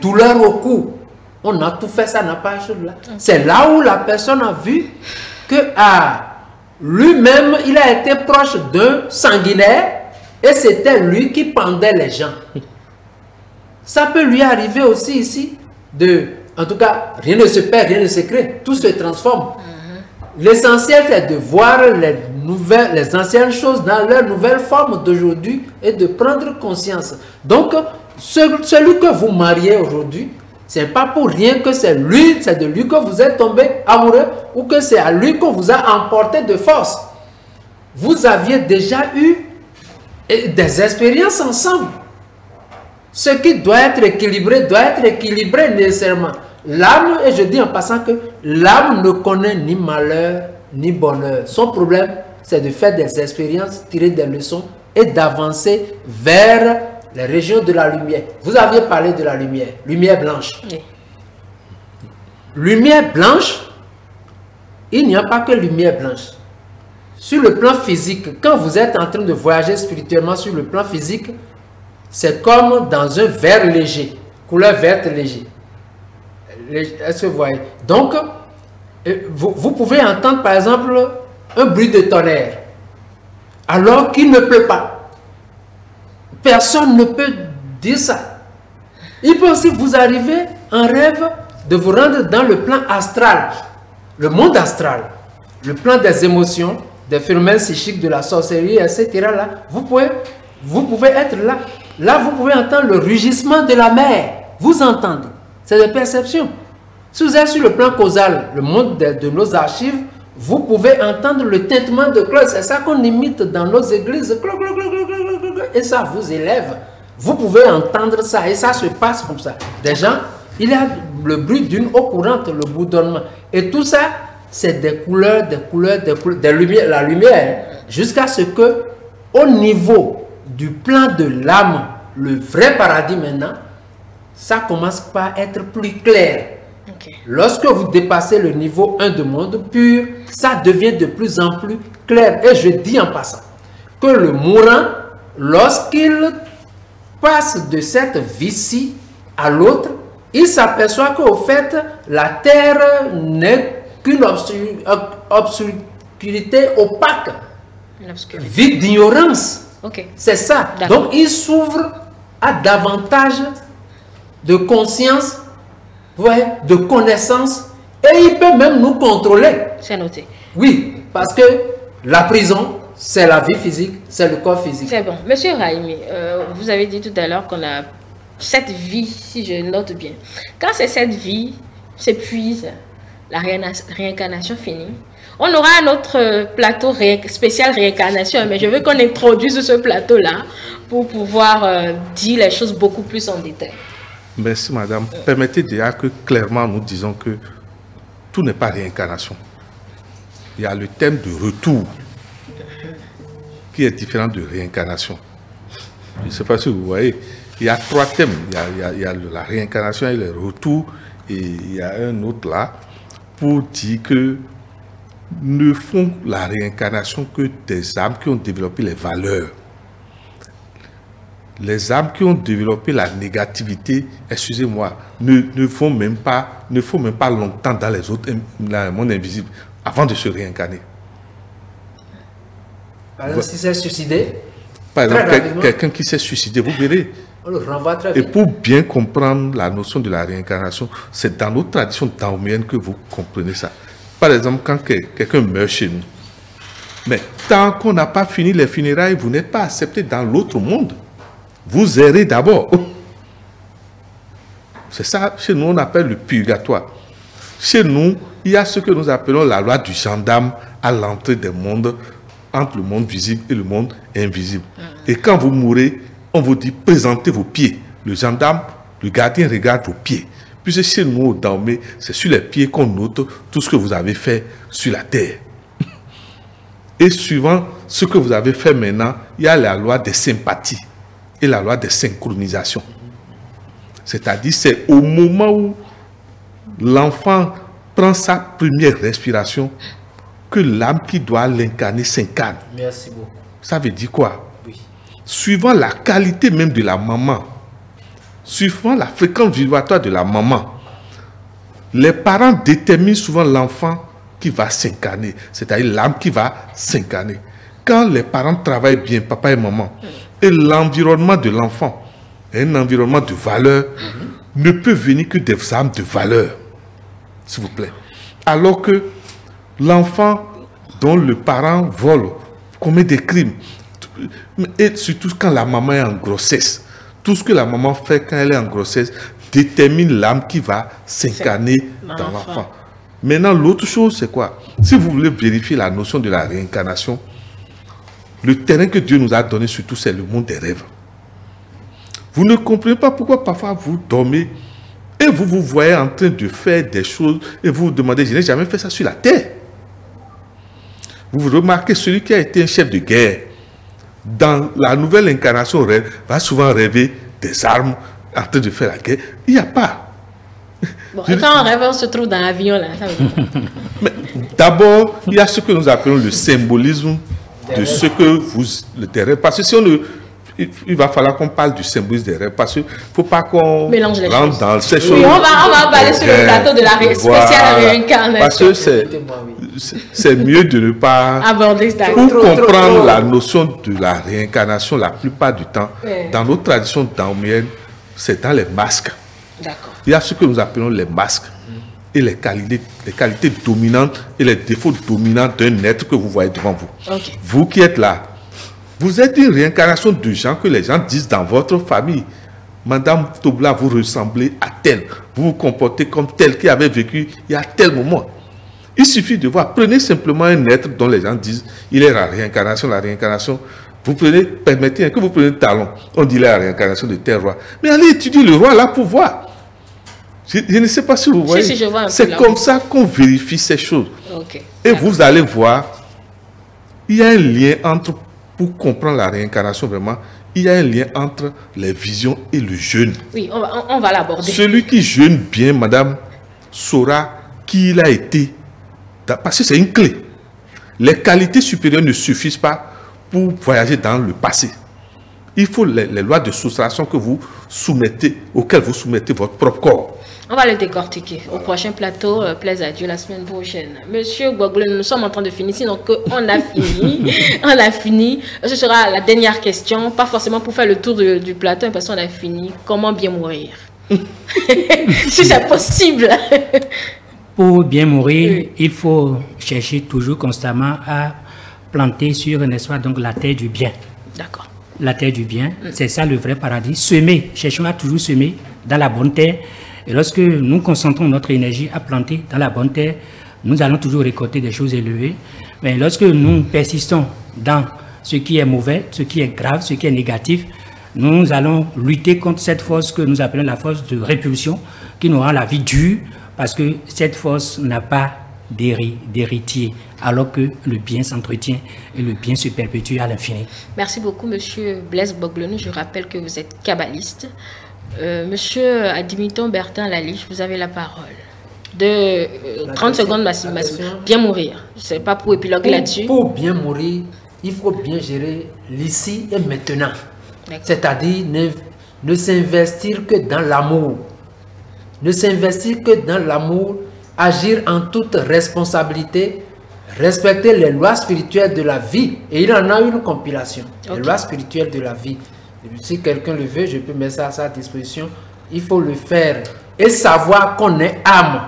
douleur au cou. On a tout fait, ça n'a pas acheté là. C'est là où la personne a vu que lui-même, il a été proche d'un sanguinaire et c'était lui qui pendait les gens. Ça peut lui arriver aussi ici. En tout cas, rien ne se perd, rien ne se crée. Tout se transforme. L'essentiel, c'est de voir les anciennes choses dans leur nouvelle forme d'aujourd'hui et de prendre conscience. Donc, celui que vous mariez aujourd'hui, c'est pas pour rien que c'est de lui que vous êtes tombé amoureux ou que c'est à lui qu'on vous a emporté de force. Vous aviez déjà eu des expériences ensemble. Ce qui doit être équilibré nécessairement. L'âme, et je dis en passant que l'âme ne connaît ni malheur ni bonheur. Son problème, c'est de faire des expériences, tirer des leçons et d'avancer vers les régions de la lumière. Vous aviez parlé de la lumière, lumière blanche. Oui. Lumière blanche, il n'y a pas que lumière blanche. Sur le plan physique, quand vous êtes en train de voyager spirituellement sur le plan physique, c'est comme dans un vert léger, couleur verte léger. Est-ce que vous voyez? Donc, vous pouvez entendre par exemple un bruit de tonnerre, alors qu'il ne pleut pas. Personne ne peut dire ça. Il peut aussi vous arriver en rêve de vous rendre dans le plan astral, le monde astral, le plan des émotions, des phénomènes psychiques, de la sorcellerie, etc. Là, vous pouvez être là. Là, vous pouvez entendre le rugissement de la mer. Vous entendez. C'est des perceptions. Si vous êtes sur le plan causal, le monde de nos archives, vous pouvez entendre le tintement de cloches. C'est ça qu'on imite dans nos églises. Et ça vous élève. Vous pouvez entendre ça. Et ça se passe comme ça. Des gens, il y a le bruit d'une eau courante, le bourdonnement. Et tout ça, c'est des couleurs, des lumières, la lumière. Jusqu'à ce que, au niveau du plan de l'âme, le vrai paradis maintenant, ça commence par être plus clair. Okay. Lorsque vous dépassez le niveau 1 de monde pur, ça devient de plus en plus clair. Et je dis en passant que le mourant, lorsqu'il passe de cette vie-ci à l'autre, il s'aperçoit qu'au fait, la terre n'est qu'une obscurité opaque, vide d'ignorance. Okay. C'est ça. Donc, il s'ouvre à davantage de conscience, ouais, de connaissance, et il peut même nous contrôler. C'est noté. Oui, parce que la prison, c'est la vie physique, c'est le corps physique. C'est bon. Monsieur Raimi, vous avez dit tout à l'heure qu'on a cette vie, si je note bien. Quand c'est cette vie, s'épuise, la réincarnation finie, on aura un autre plateau spécial réincarnation, mais je veux qu'on introduise ce plateau-là pour pouvoir dire les choses beaucoup plus en détail. Merci madame. Permettez déjà que clairement nous disons que tout n'est pas réincarnation. Il y a le thème de retour qui est différent de réincarnation. Je ne sais pas si vous voyez, il y a trois thèmes. Il y a la réincarnation et le retour, et il y a un autre là pour dire que ne font la réincarnation que des âmes qui ont développé les valeurs. Les âmes qui ont développé la négativité, excusez-moi, ne font même pas longtemps dans les autres, dans le monde invisible, avant de se réincarner. Par exemple, si c'est suicidé, par exemple, quelqu'un qui s'est suicidé, vous verrez. On le renvoie très vite. Et pour bien comprendre la notion de la réincarnation, c'est dans nos traditions taomiennes que vous comprenez ça. Par exemple, quand quelqu'un meurt chez nous, mais tant qu'on n'a pas fini les funérailles, vous n'êtes pas accepté dans l'autre monde. Vous errez d'abord. C'est ça, chez nous, on appelle le purgatoire. Chez nous, il y a ce que nous appelons la loi du gendarme à l'entrée des mondes, entre le monde visible et le monde invisible. Et quand vous mourrez, on vous dit, présentez vos pieds. Le gendarme, le gardien regarde vos pieds. Puisque chez nous, au Dahomey, c'est sur les pieds qu'on note tout ce que vous avez fait sur la terre. Et suivant ce que vous avez fait maintenant, il y a la loi des sympathies et la loi des synchronisations. C'est-à-dire, c'est au moment où l'enfant prend sa première respiration que l'âme qui doit l'incarner s'incarne. Merci beaucoup. Ça veut dire quoi? Oui. Suivant la qualité même de la maman, suivant la fréquence vibratoire de la maman, les parents déterminent souvent l'enfant qui va s'incarner, c'est-à-dire l'âme qui va s'incarner. Quand les parents travaillent bien, papa et maman, et l'environnement de l'enfant, un environnement de valeur, ne peut venir que des âmes de valeur, s'il vous plaît. Alors que l'enfant dont le parent vole, commet des crimes, et surtout quand la maman est en grossesse, tout ce que la maman fait quand elle est en grossesse détermine l'âme qui va s'incarner dans l'enfant. Maintenant, l'autre chose, c'est quoi? Si vous voulez vérifier la notion de la réincarnation, le terrain que Dieu nous a donné, surtout, c'est le monde des rêves. Vous ne comprenez pas pourquoi parfois vous dormez et vous vous voyez en train de faire des choses et vous vous demandez, je n'ai jamais fait ça sur la terre. Vous remarquez celui qui a été un chef de guerre. dans la nouvelle incarnation va souvent rêver des armes en train de faire la guerre. Il n'y a pas. Bon, et quand on rêve, on se trouve dans l'avion, là. D'abord, il y a ce que nous appelons le symbolisme de ce que vous... le terrain. Parce que si on le... il va falloir qu'on parle du symbolisme des rêves parce qu'il ne faut pas qu'on rentre dans ces choses. Oui, on va parler sur le plateau de la spéciale réincarnation. Parce que c'est mieux de ne pas aborder ça. Pour comprendre la notion de la réincarnation la plupart du temps, dans nos traditions daomiennes, c'est dans les masques. Il y a ce que nous appelons les masques et les qualités dominantes et les défauts dominants d'un être que vous voyez devant vous. Okay. Vous qui êtes là, vous êtes une réincarnation de gens que les gens disent dans votre famille. Madame Tobla, vous ressemblez à telle. Vous vous comportez comme telle qui avait vécu il y a tel moment. Il suffit de voir. Prenez simplement un être dont les gens disent il est la réincarnation, la réincarnation. Vous prenez, permettez que vous preniez Talon. On dit la réincarnation de tel roi. Mais allez étudier le roi là pour voir. Je ne sais pas si vous voyez. Si, c'est comme ça qu'on vérifie ces choses. Okay. Et vous allez voir, il y a un lien entre... Pour comprendre la réincarnation vraiment, il y a un lien entre les visions et le jeûne. Oui, on va l'aborder. Celui qui jeûne bien, madame, saura qui il a été. Parce que c'est une clé. Les qualités supérieures ne suffisent pas pour voyager dans le passé. Il faut les lois de soustraction que vous soumettez, auxquelles vous soumettez votre propre corps. On va le décortiquer au prochain plateau. Plaise à Dieu la semaine prochaine. Monsieur Boglenou, nous sommes en train de finir, sinon on a fini. On a fini. Ce sera la dernière question, pas forcément pour faire le tour du plateau, mais parce qu'on a fini. Comment bien mourir? Si c'est possible. Pour bien mourir, oui, il faut chercher toujours constamment à planter sur, n'est-ce pas, donc la terre du bien. D'accord. La terre du bien, c'est ça le vrai paradis. Semer, cherchons à toujours semer dans la bonne terre. Et lorsque nous concentrons notre énergie à planter dans la bonne terre, nous allons toujours récolter des choses élevées. Mais lorsque nous persistons dans ce qui est mauvais, ce qui est grave, ce qui est négatif, nous allons lutter contre cette force que nous appelons la force de répulsion, qui nous rend la vie dure, parce que cette force n'a pas d'héritier, alors que le bien s'entretient et le bien se perpétue à l'infini. Merci beaucoup, monsieur Blaise Boglenou. Je rappelle que vous êtes kabbaliste. Monsieur Adimiton Bertin Lali, vous avez la parole. De 30 secondes maximum. Bien mourir. Ce n'est pas pour épiloguer là-dessus. Pour bien mourir, il faut bien gérer l'ici et maintenant. C'est-à-dire ne s'investir que dans l'amour. Ne s'investir que dans l'amour, agir en toute responsabilité, respecter les lois spirituelles de la vie. Et il en a une compilation. Okay. Les lois spirituelles de la vie. Si quelqu'un le veut, je peux mettre ça à sa disposition. Il faut le faire et savoir qu'on est âme,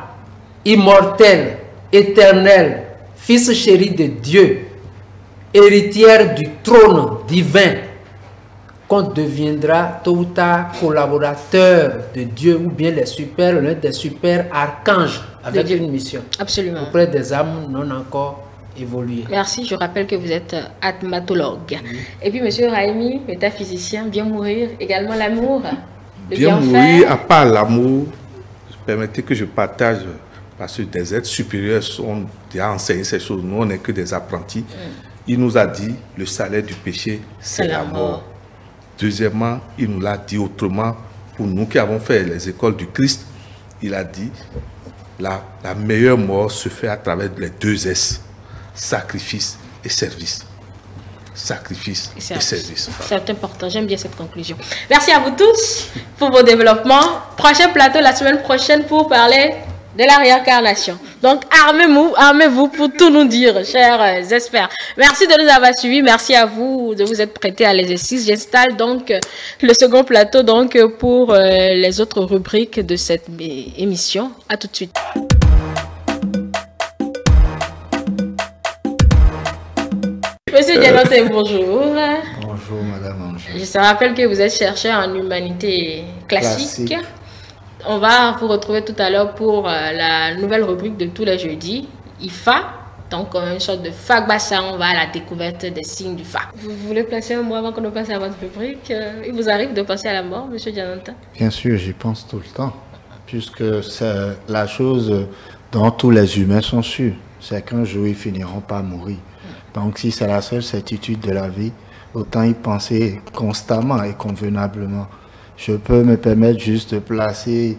immortelle, éternelle, fils chéri de Dieu, héritière du trône divin, qu'on deviendra tôt ou tard collaborateur de Dieu ou bien l'un des super archanges avec une mission. Absolument. Auprès des âmes non encore évoluer. Merci, je rappelle que vous êtes atmatologue. Et puis monsieur Raimi, métaphysicien, bien mourir, également l'amour. Bien mourir, à part l'amour, permettez que je partage, parce que des êtres supérieurs ont déjà enseigné ces choses, nous on n'est que des apprentis. Il nous a dit, le salaire du péché, c'est la mort. Deuxièmement, il nous l'a dit autrement, pour nous qui avons fait les écoles du Christ, il a dit, la meilleure mort se fait à travers les deux S. Sacrifice et service. Sacrifice et service. C'est important. J'aime bien cette conclusion. Merci à vous tous pour vos développements. Prochain plateau la semaine prochaine pour parler de la réincarnation. Donc armez-vous pour tout nous dire, chers experts. Merci de nous avoir suivis. Merci à vous de vous être prêtés à l'exercice. J'installe donc le second plateau donc pour les autres rubriques de cette émission. À tout de suite. Monsieur Djènontin, bonjour. Bonjour, madame Angèle. Je te rappelle que vous êtes chercheur en humanité classique. On va vous retrouver tout à l'heure pour la nouvelle rubrique de tous les jeudis, IFA. Donc, une sorte de Fagbassa, on va à la découverte des signes du Fa. Vous voulez placer un mot avant qu'on passe à votre rubrique? Il vous arrive de passer à la mort, monsieur Djènontin? Bien sûr, j'y pense tout le temps, puisque c'est la chose dont tous les humains sont sûrs. C'est qu'un jour, ils finiront par mourir. Donc si c'est la seule certitude de la vie, autant y penser constamment et convenablement. Je peux me permettre juste de placer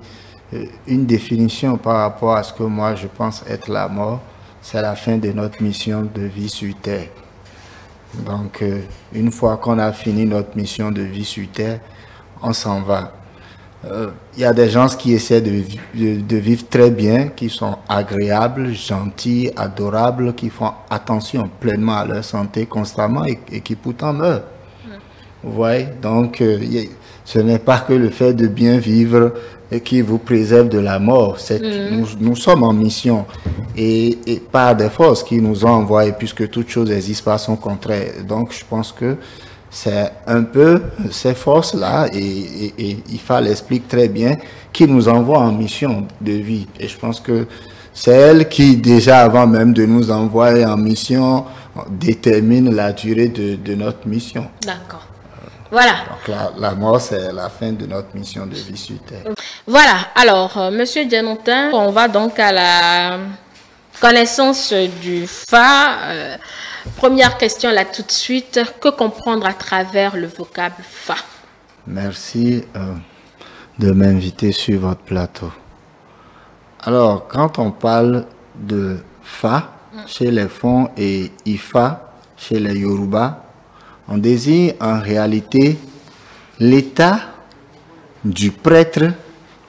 une définition par rapport à ce que moi je pense être la mort. C'est la fin de notre mission de vie sur Terre. Donc, une fois qu'on a fini notre mission de vie sur Terre, on s'en va. Il y a des gens qui essaient de vivre très bien, qui sont agréables, gentils, adorables, qui font attention pleinement à leur santé constamment et qui pourtant meurent. Vous voyez? Donc, ce n'est pas que le fait de bien vivre qui vous préserve de la mort. Nous sommes en mission et par des forces qui nous ont envoyées, puisque toutes choses n'existent pas à son contraire. Donc je pense que c'est un peu ces forces-là, et Ifa l'explique très bien, qui nous envoient en mission de vie. Et je pense que c'est elle qui, déjà avant même de nous envoyer en mission, détermine la durée de notre mission. D'accord. Voilà. Donc la mort, c'est la fin de notre mission de vie sur Terre. Voilà. Alors, Monsieur Djènontin, on va donc à la connaissance du Fa. Première question là tout de suite. Que comprendre à travers le vocable Fa? Merci de m'inviter sur votre plateau. Alors, quand on parle de Fa chez les Fon et Ifa chez les Yoruba, on désigne en réalité l'état du prêtre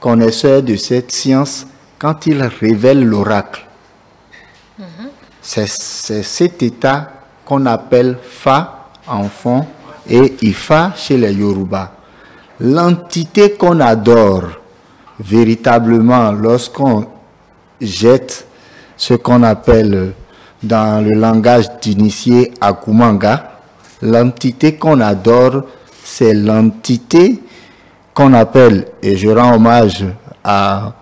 connaisseur de cette science quand il révèle l'oracle. C'est cet état qu'on appelle Fa en Fon et Ifa chez les Yoruba. L'entité qu'on adore véritablement lorsqu'on jette ce qu'on appelle dans le langage d'initié Akumanga. L'entité qu'on adore, c'est l'entité qu'on appelle, et je rends hommage à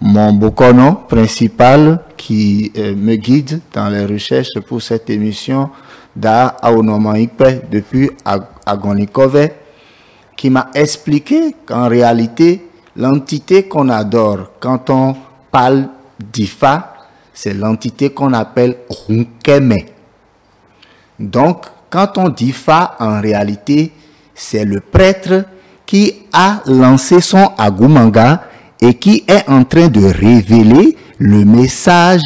mon bokono principal qui me guide dans les recherches pour cette émission, Da Aonomanikpe depuis Agonikove, qui m'a expliqué qu'en réalité, l'entité qu'on adore quand on parle d'Ifa, c'est l'entité qu'on appelle Runkeme. Donc, quand on dit Fa, en réalité, c'est le prêtre qui a lancé son Akumanga et qui est en train de révéler le message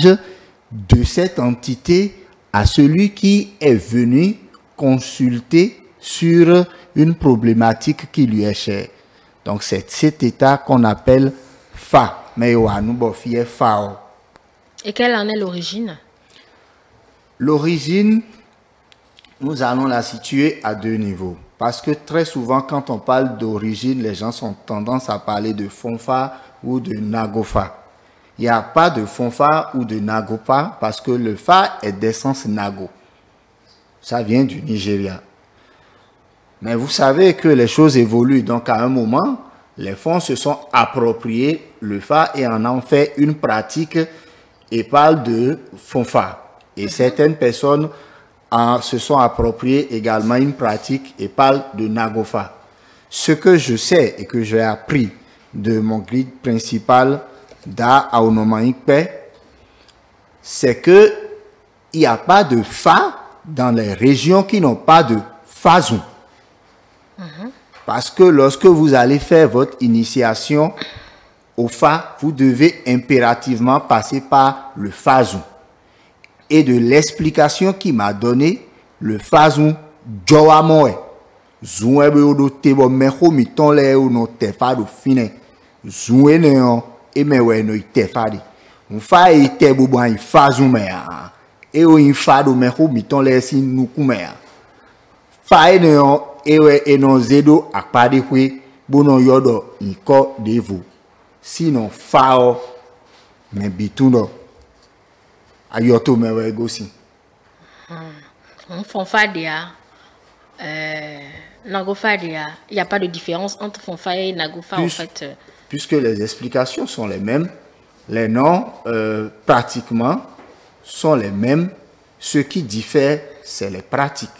de cette entité à celui qui est venu consulter sur une problématique qui lui est chère. Donc c'est cet état qu'on appelle Fa. Et quelle en est l'origine? L'origine, nous allons la situer à deux niveaux. Parce que très souvent, quand on parle d'origine, les gens ont tendance à parler de Fonfa ou de Nagofa. Il n'y a pas de Fonfa ou de Nagopa parce que le Fa est d'essence Nago. Ça vient du Nigeria. Mais vous savez que les choses évoluent. Donc à un moment, les Fons se sont appropriés le Fa et en ont fait une pratique et parlent de Fonfa. Et certaines personnes se sont appropriés également une pratique et parlent de Nagofa. Ce que je sais et que j'ai appris de mon guide principal, Da Aonomanikpe, c'est que il n'y a pas de Fa dans les régions qui n'ont pas de Fazou. Parce que lorsque vous allez faire votre initiation au Fa, vous devez impérativement passer par le Fazou. Et de l'explication qu'il m'a donnée, le Fazou Djoamoe, Zouebe Odo Tebo Mecho Mitonle Ono Tefado Fine, Zoueneon Emewe No Itefadi, Mfa Itebo Bouan Fazumea, Eo Infado Mecho Mitonle Sin Nukumea, Faeneon Ewe Enon Zedo Akpadi Kwe, Bono Yodo Niko Devo, Sinon Fao Mebituno. Ayoto Mewegosi. On Fonfa Dia, Nagofa Dia. Il n'y a pas de différence entre Fonfa et Nagofa en fait. Puisque les explications sont les mêmes, les noms pratiquement sont les mêmes. Ce qui diffère, c'est les pratiques.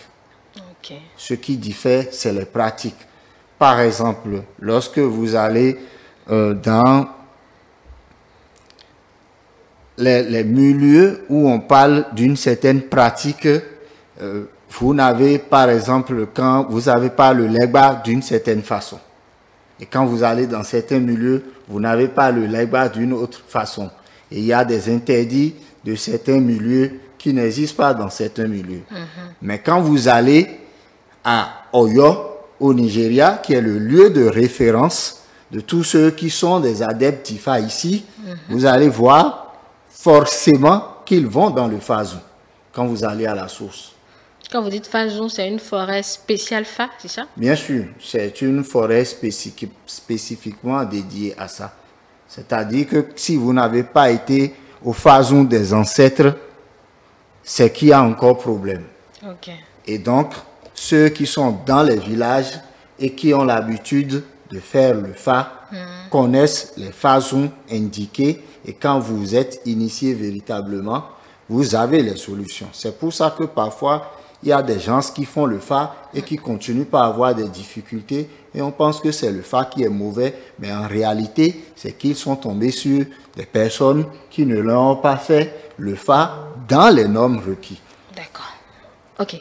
Okay. Ce qui diffère, c'est les pratiques. Par exemple, lorsque vous allez dans les milieux où on parle d'une certaine pratique, Vous n'avez, par exemple, quand vous n'avez pas le legba d'une certaine façon. Et quand vous allez dans certains milieux, vous n'avez pas le legba d'une autre façon. Et il y a des interdits de certains milieux qui n'existent pas dans certains milieux. Mais quand vous allez à Oyo, au Nigeria, qui est le lieu de référence de tous ceux qui sont des adeptes d'Ifa ici, vous allez voir forcément qu'ils vont dans le Fazou quand vous allez à la source. Quand vous dites Fazou, c'est une forêt spéciale Fa, c'est ça? Bien sûr, c'est une forêt spécifiquement dédiée à ça. C'est-à-dire que si vous n'avez pas été au Fazou des ancêtres, c'est qu'il y a encore problème. Et donc, ceux qui sont dans les villages et qui ont l'habitude de faire le Fa connaissent les Fazou indiqués. Et quand vous êtes initié véritablement, vous avez les solutions. C'est pour ça que parfois, il y a des gens qui font le Fa et qui continuent pas à avoir des difficultés. Et on pense que c'est le Fa qui est mauvais. Mais en réalité, c'est qu'ils sont tombés sur des personnes qui ne leur ont pas fait le Fa dans les normes requis. D'accord. Ok.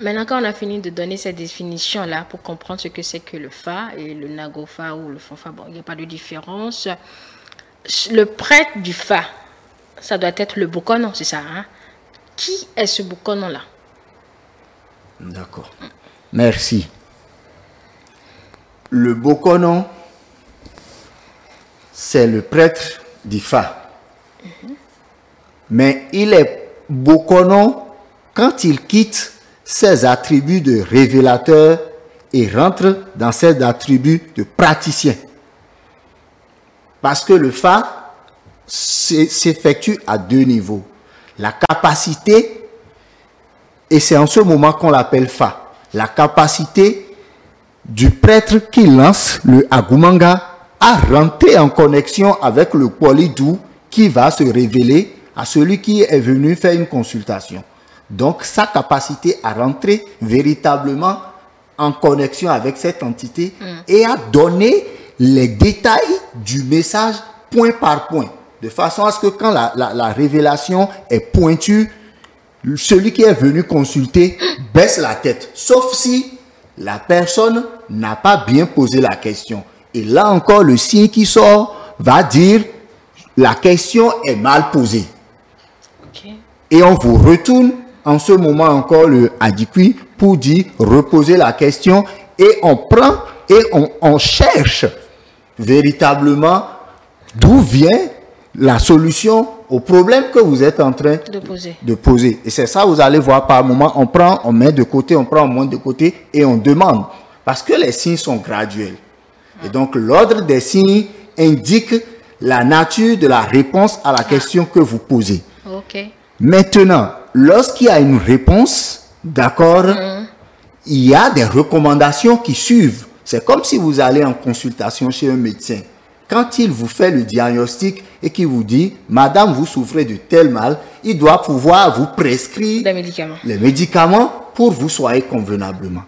Maintenant, quand on a fini de donner cette définition-là pour comprendre ce que c'est que le Fa et le Nagofa ou le Fonfa, bon, il n'y a pas de différence. Le prêtre du Fa, ça doit être le Bokonon, c'est ça, hein? Qui est ce Bokonon-là? D'accord. Merci. Le Bokonon, c'est le prêtre du Fa. Mais il est Bokonon quand il quitte ses attributs de révélateur et rentre dans ses attributs de praticien. Parce que le Fa s'effectue à deux niveaux. La capacité, et c'est en ce moment qu'on l'appelle Fa, la capacité du prêtre qui lance le Akumanga à rentrer en connexion avec le Polidou qui va se révéler à celui qui est venu faire une consultation. Donc, sa capacité à rentrer véritablement en connexion avec cette entité et à donner les détails du message point par point. De façon à ce que quand la révélation est pointue, celui qui est venu consulter baisse la tête. Sauf si la personne n'a pas bien posé la question. Et là encore, le signe qui sort va dire « la question est mal posée ». Et on vous retourne en ce moment encore le Adikui pour dire, reposer la question, et on prend et on cherche véritablement d'où vient la solution au problème que vous êtes en train de poser. Et c'est ça, vous allez voir par moment, on prend, on met de côté, on prend, on monte de côté et on demande. Parce que les signes sont graduels. Et donc l'ordre des signes indique la nature de la réponse à la question que vous posez. Maintenant, lorsqu'il y a une réponse, d'accord, il y a des recommandations qui suivent. C'est comme si vous allez en consultation chez un médecin. Quand il vous fait le diagnostic et qu'il vous dit « Madame, vous souffrez de tel mal », il doit pouvoir vous prescrire les médicaments pour vous soigner convenablement.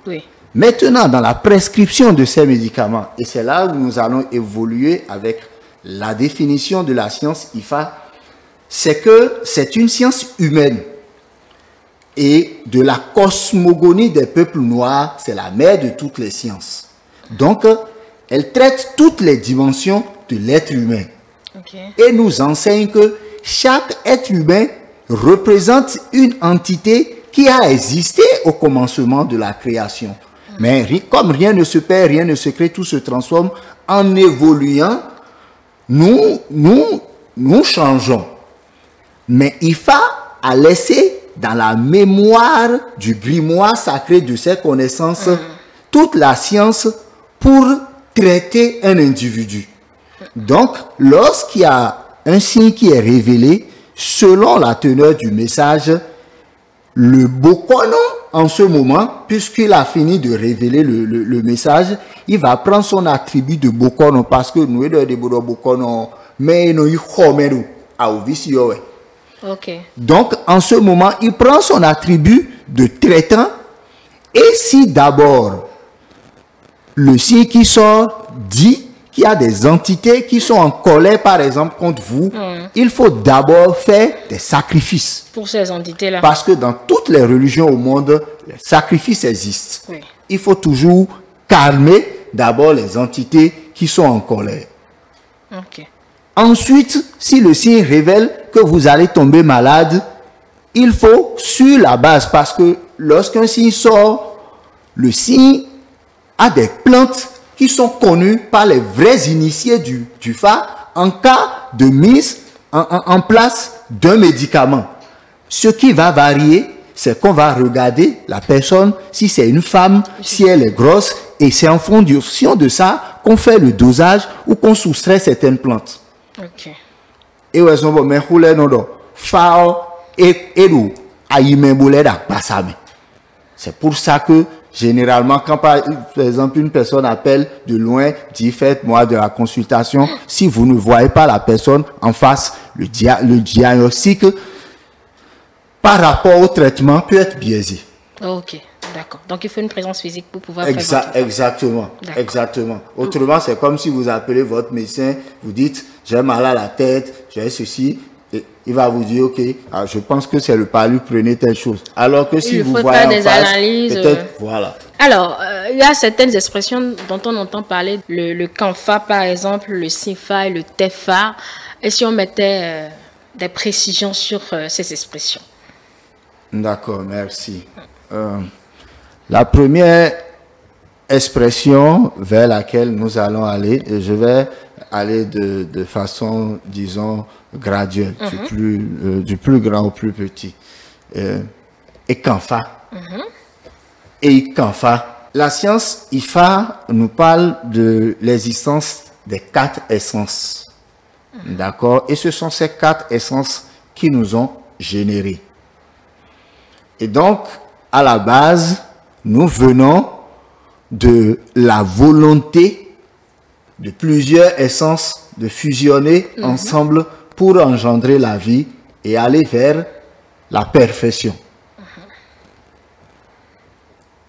Maintenant, dans la prescription de ces médicaments, et c'est là où nous allons évoluer avec la définition de la science IFA, c'est que c'est une science humaine. Et de la cosmogonie des peuples noirs, c'est la mère de toutes les sciences. Donc, elle traite toutes les dimensions de l'être humain. Et nous enseigne que chaque être humain représente une entité qui a existé au commencement de la création. Mais comme rien ne se perd, rien ne se crée, tout se transforme, en évoluant, nous changeons. Mais Ifa a laissé dans la mémoire du grimoire sacré de ses connaissances toute la science pour traiter un individu. Donc, lorsqu'il y a un signe qui est révélé, selon la teneur du message, le Bokonon, en ce moment, puisqu'il a fini de révéler le message, il va prendre son attribut de Bokonon, parce que nous sommes des Bokonon, mais nous sommes des Bokonon. Donc, en ce moment, il prend son attribut de traitant. Et si d'abord, le signe qui sort dit qu'il y a des entités qui sont en colère, par exemple, contre vous, il faut d'abord faire des sacrifices. Pour ces entités-là. Parce que dans toutes les religions au monde, les sacrifices existent. Oui. Il faut toujours calmer d'abord les entités qui sont en colère. Okay. Ensuite, si le signe révèle que vous allez tomber malade, il faut sur la base, parce que lorsqu'un signe sort, le signe a des plantes qui sont connues par les vrais initiés du Fa en cas de mise en place d'un médicament. Ce qui va varier, c'est qu'on va regarder la personne, si c'est une femme, si elle est grosse, et c'est en fonction de ça qu'on fait le dosage ou qu'on soustrait certaines plantes. Ok. Et ouais, on va mettre le nom de Fao. C'est pour ça que généralement quand par exemple une personne appelle de loin, dit faites-moi de la consultation, si vous ne voyez pas la personne en face, le diagnostic par rapport au traitement peut être biaisé. Ok, d'accord. Donc il faut une présence physique pour pouvoir faire exactement, exactement. Autrement c'est comme si vous appelez votre médecin, vous dites j'ai mal à la tête, j'ai ceci. Et il va vous dire, ok, alors je pense que c'est le palu, prenez telle chose. Alors que si vous voyez des analyses, voilà. Alors, il y a certaines expressions dont on entend parler, le kanfa par exemple, le sifa et le tefa. Et si on mettait des précisions sur ces expressions? D'accord, merci. La première expression vers laquelle nous allons aller, et je vais aller de façon, disons, graduelle, du plus grand au plus petit. Et kanfa. Et kanfa. La science Ifa nous parle de l'existence des 4 essences. D'accord? Et ce sont ces 4 essences qui nous ont générés. Et donc, à la base, nous venons de la volonté de plusieurs essences de fusionner ensemble pour engendrer la vie et aller vers la perfection.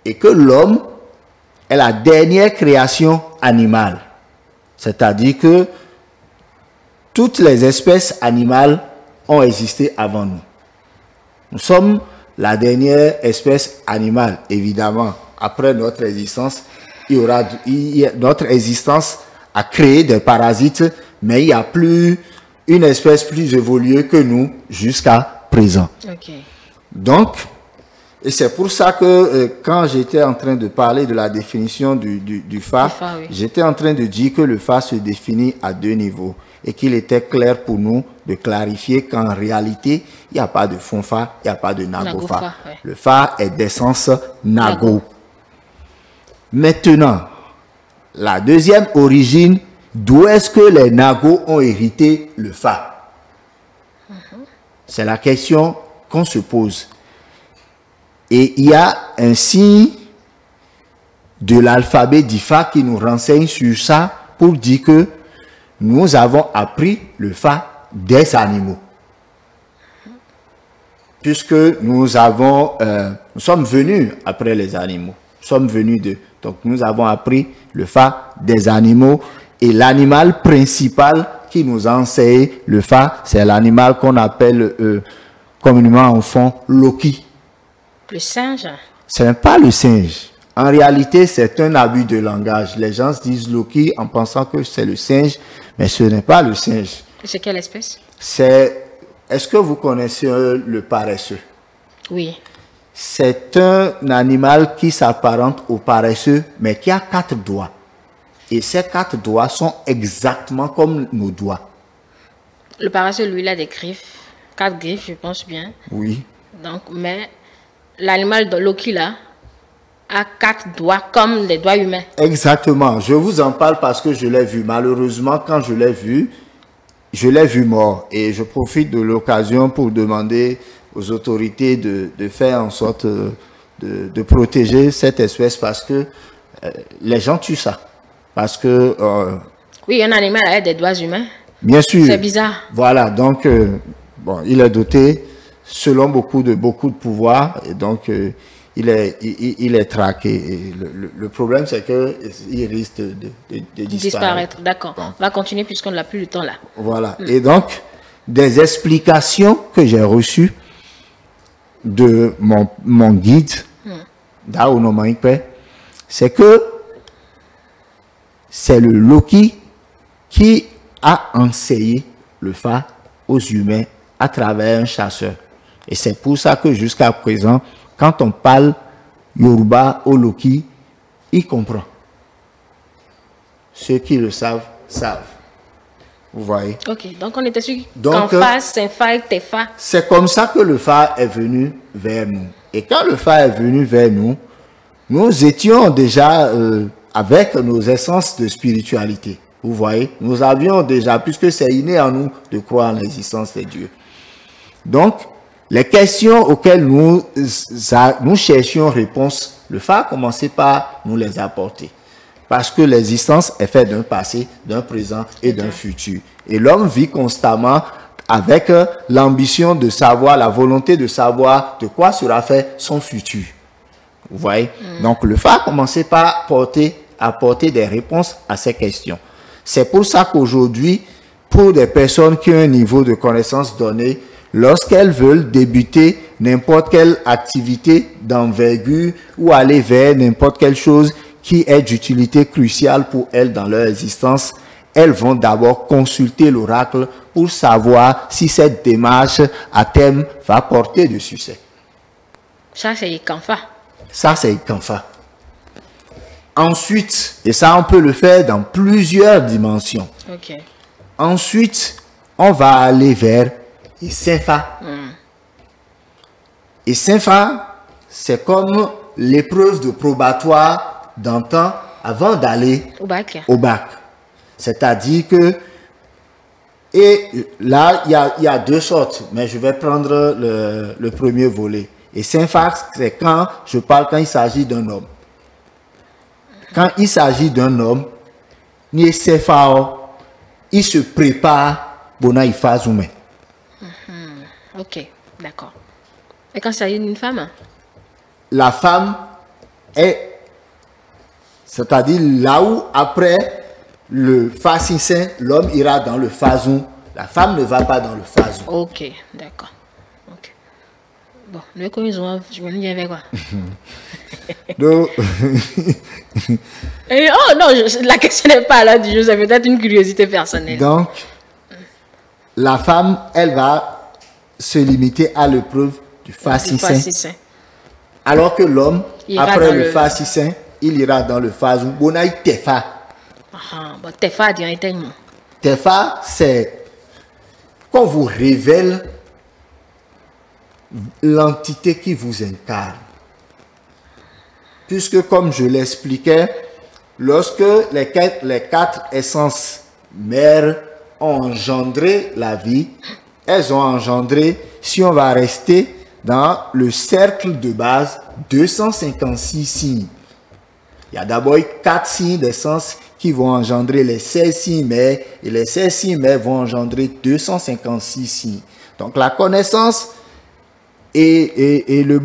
Et que l'homme est la dernière création animale. C'est-à-dire que toutes les espèces animales ont existé avant nous. Nous sommes la dernière espèce animale, évidemment. Après notre existence, il y aura notre existence à créer des parasites, mais il n'y a plus une espèce plus évoluée que nous jusqu'à présent. Okay. Donc, et c'est pour ça que quand j'étais en train de parler de la définition du Fa, j'étais en train de dire que le Fa se définit à 2 niveaux et qu'il était clair pour nous de clarifier qu'en réalité, il n'y a pas de fond Fa, il n'y a pas de Nago Fa. Ouais. Le Fa est d'essence Nago. Maintenant, la deuxième origine, d'où est-ce que les Nago ont hérité le Fa? C'est la question qu'on se pose. Et il y a un signe de l'alphabet d'Ifa qui nous renseigne sur ça pour dire que nous avons appris le Fa des animaux. Puisque nous sommes venus après les animaux. Nous sommes venus d'eux. Donc, nous avons appris le Fa des animaux et l'animal principal qui nous a enseigné le Fa, c'est l'animal qu'on appelle communément en fond Loki. Le singe? Ce n'est pas le singe. En réalité, c'est un abus de langage. Les gens disent Loki en pensant que c'est le singe, mais ce n'est pas le singe. C'est quelle espèce? Est-ce que vous connaissez le paresseux? Oui. C'est un animal qui s'apparente au paresseux, mais qui a 4 doigts. Et ces 4 doigts sont exactement comme nos doigts. Le paresseux, lui, il a des griffes. 4 griffes, je pense bien. Oui. Donc, mais l'animal de Loki, là, a 4 doigts comme les doigts humains. Exactement. Je vous en parle parce que je l'ai vu. Malheureusement, quand je l'ai vu mort. Et je profite de l'occasion pour demander aux autorités de faire en sorte de protéger cette espèce parce que les gens tuent ça. Parce que... oui, un animal a des doigts humains. Bien sûr. C'est bizarre. Voilà, donc, bon, il est doté selon beaucoup de pouvoirs. Et donc, il est traqué. Le problème, c'est qu'il risque de disparaître. D'accord. On va continuer puisqu'on n'a plus le temps là. Voilà. Et donc, des explications que j'ai reçues de mon guide, c'est que c'est le Loki qui a enseigné le Fa aux humains à travers un chasseur. Et c'est pour ça que jusqu'à présent, quand on parle Yoruba au Loki, il comprend. Ceux qui le savent, savent. Vous voyez? Ok, donc on était sûr qu'en Fa, c'est Fa et Tefa. C'est comme ça que le Fa est venu vers nous. Et quand le Fa est venu vers nous, nous étions déjà avec nos essences de spiritualité. Vous voyez, nous avions déjà, puisque c'est inné en nous de croire en l'existence des dieux. Donc, les questions auxquelles nous cherchions réponse, le Fa a commencé par nous les apporter. Parce que l'existence est faite d'un passé, d'un présent et d'un futur. Et l'homme vit constamment avec l'ambition de savoir, la volonté de savoir de quoi sera fait son futur. Vous voyez? Donc, le Fa a commencé par apporter des réponses à ces questions. C'est pour ça qu'aujourd'hui, pour des personnes qui ont un niveau de connaissance donné, lorsqu'elles veulent débuter n'importe quelle activité d'envergure ou aller vers n'importe quelle chose qui est d'utilité cruciale pour elles dans leur existence, elles vont d'abord consulter l'oracle pour savoir si cette démarche à thème va porter de succès. Ça, c'est Ikanfa. Ça, c'est Ikanfa. Ensuite, et ça on peut le faire dans plusieurs dimensions. Okay. Ensuite, on va aller vers Isenfa. Isenfa, c'est comme l'épreuve de probatoire d'antan avant d'aller au bac. C'est-à-dire que, et là, il y a deux sortes, mais je vais prendre le premier volet. Isenfa, c'est quand il s'agit d'un homme. Quand il s'agit d'un homme, il se prépare pour qu'il fasse humain. Ok, d'accord. Et quand il s'agit d'une femme? La femme est, c'est-à-dire là où après le fascin, l'homme ira dans le fazou. La femme ne va pas dans le fazou. Ok, d'accord. Okay. Bon, nous connaissons, je me dis avec quoi. Donc... Et, oh non, la question n'est pas là du jeu, c'est peut-être une curiosité personnelle. Donc, la femme, elle va se limiter à l'épreuve du fascisme. Alors que l'homme, après le fascisme, il ira dans le fasou. Bonaï Tefa. Tefa, Tefa, c'est qu'on vous révèle l'entité qui vous incarne. Puisque, comme je l'expliquais, lorsque les quatre essences mères ont engendré la vie, elles ont engendré, si on va rester dans le cercle de base, 256 signes. Il y a d'abord 4 signes d'essence qui vont engendrer les 16 signes mères, et les 16 signes mères vont engendrer 256 signes. Donc, la connaissance... Et le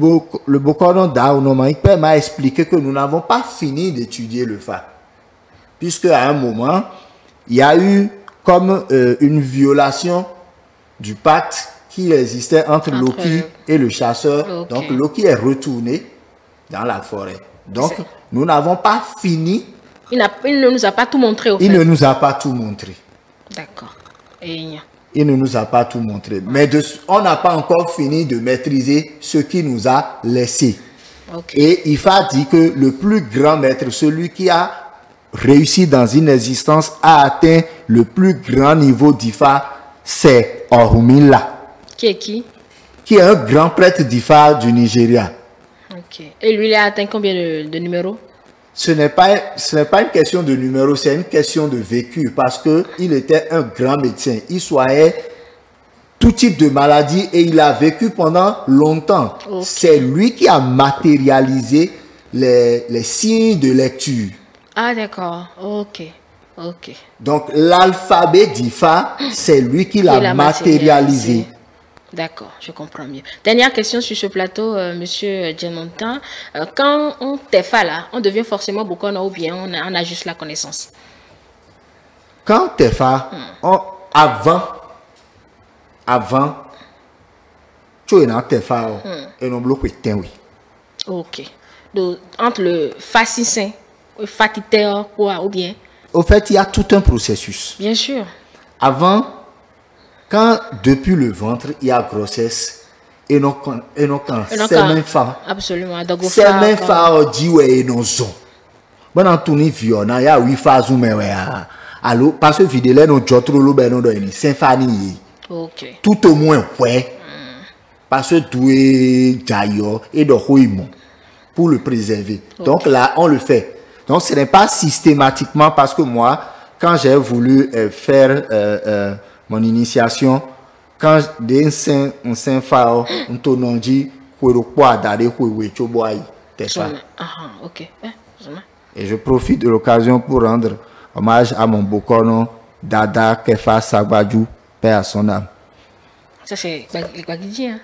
Bokonon Daounomaïpé m'a expliqué que nous n'avons pas fini d'étudier le Fa. Puisque à un moment, il y a eu comme une violation du pacte qui existait entre Loki et le chasseur. Okay. Donc Loki est retourné dans la forêt. Donc nous n'avons pas fini. Il ne nous a pas tout montré au fait. Il ne nous a pas tout montré. D'accord. Et... il ne nous a pas tout montré. Mais on n'a pas encore fini de maîtriser ce qu'il nous a laissé. Okay. Et il faut dire que le plus grand maître, celui qui a réussi dans une existence, a atteint le plus grand niveau d'Ifa, c'est Orumila. Qui est qui? Qui est un grand prêtre d'Ifa du Nigeria. Okay. Et lui, il a atteint combien de numéros? Ce n'est pas une question de numéro, c'est une question de vécu, parce qu'il était un grand médecin. Il soignait tout type de maladie et il a vécu pendant longtemps. Okay. C'est lui qui a matérialisé les signes de lecture. Ah d'accord, ok. Okay. Donc l'alphabet d'Ifa, c'est lui qui l'a matérialisé. D'accord, je comprends mieux. Dernière question sur ce plateau, monsieur Djènontin. Quand on tefa là, on devient forcément Bokono ou bien on a juste la connaissance? Quand tefa, avant, tu es dans tefa et on bloque le oui. Ok. Donc, entre le fascicin, le fatitaire, ou bien? Au fait, il y a tout un processus. Bien sûr. Avant, quand depuis le ventre, il y a grossesse, et non quand c'est même femme. Absolument. C'est même femme dit ouais et non son. Bon, en tournée, il y a 8 phases ou même. Alors, parce que vidéo, nous avons trop l'eau, nous avons une symphonie. Ok. Tout au moins, ouais. Parce que tout est d'ailleurs et de rouillement pour le préserver. Okay. Donc là, on le fait. Donc ce n'est pas systématiquement parce que moi, quand j'ai voulu faire mon initiation, quand des saint-phao, on te dit et je profite de l'occasion pour rendre hommage à mon bokono Dada Kefa Sagbadjou, paix à son âme. Ça c'est Bagidji, hein?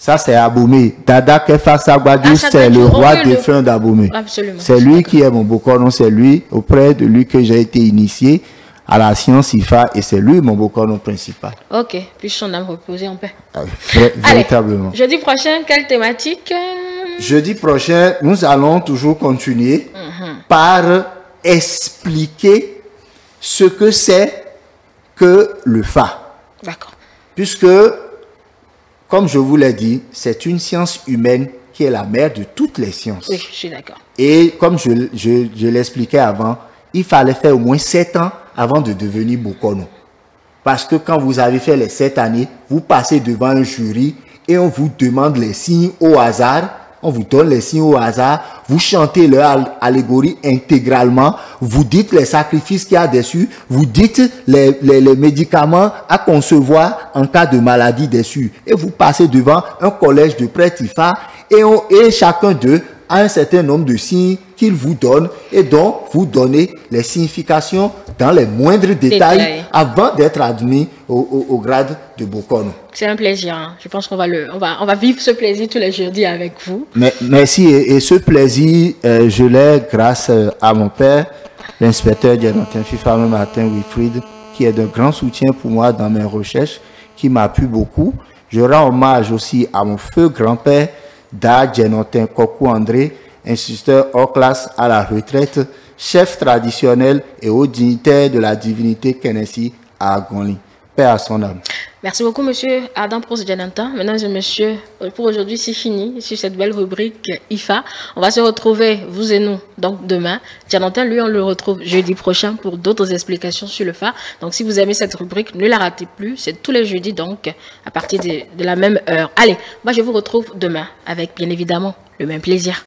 Ça c'est Aboumé. Dada Kefa Sagbadjou, c'est le roi défunt d'Aboumé. Absolument. C'est lui qui est mon bokono, c'est lui, auprès de lui que j'ai été initié à la science IFA et c'est lui mon bokono principal. Ok, puis son âme reposée en paix. Véritablement. Allez, jeudi prochain, quelle thématique? Jeudi prochain, nous allons toujours continuer par expliquer ce que c'est que le Fa. D'accord. Puisque, comme je vous l'ai dit, c'est une science humaine qui est la mère de toutes les sciences. Oui, je suis d'accord. Et comme je l'expliquais avant, il fallait faire au moins 7 ans avant de devenir bokono. Parce que quand vous avez fait les 7 années, vous passez devant un jury et on vous demande les signes au hasard. On vous donne les signes au hasard, vous chantez leur allégorie intégralement, vous dites les sacrifices qu'il y a dessus, vous dites les médicaments à concevoir en cas de maladie dessus. Et vous passez devant un collège de prêtres Ifa et chacun d'eux a un certain nombre de signes qu'ils vous donnent et dont vous donnez les significations dans les moindres détails avant d'être admis au grade de bokono. C'est un plaisir. Hein. Je pense qu'on va, on va vivre ce plaisir tous les jeudis avec vous. Mais, merci. Et ce plaisir, je l'ai grâce à mon père, l'inspecteur Djènontin Fifamé Martin Wilfried, qui est d'un grand soutien pour moi dans mes recherches, qui m'appuie beaucoup. Je rends hommage aussi à mon feu grand-père, Djènontin Koko André, instituteur hors classe à la retraite, chef traditionnel et haut dignitaire de la divinité Kennedy à Agonly. Paix à son âme. Merci beaucoup, monsieur Adam Prost Djènontin. Mesdames et messieurs, pour aujourd'hui, c'est fini sur cette belle rubrique IFA. On va se retrouver, vous et nous, donc demain. Djènontin, lui, on le retrouve jeudi prochain pour d'autres explications sur le Fa. Donc, si vous aimez cette rubrique, ne la ratez plus. C'est tous les jeudis, donc, à partir de la même heure. Allez, moi, je vous retrouve demain avec, bien évidemment, le même plaisir.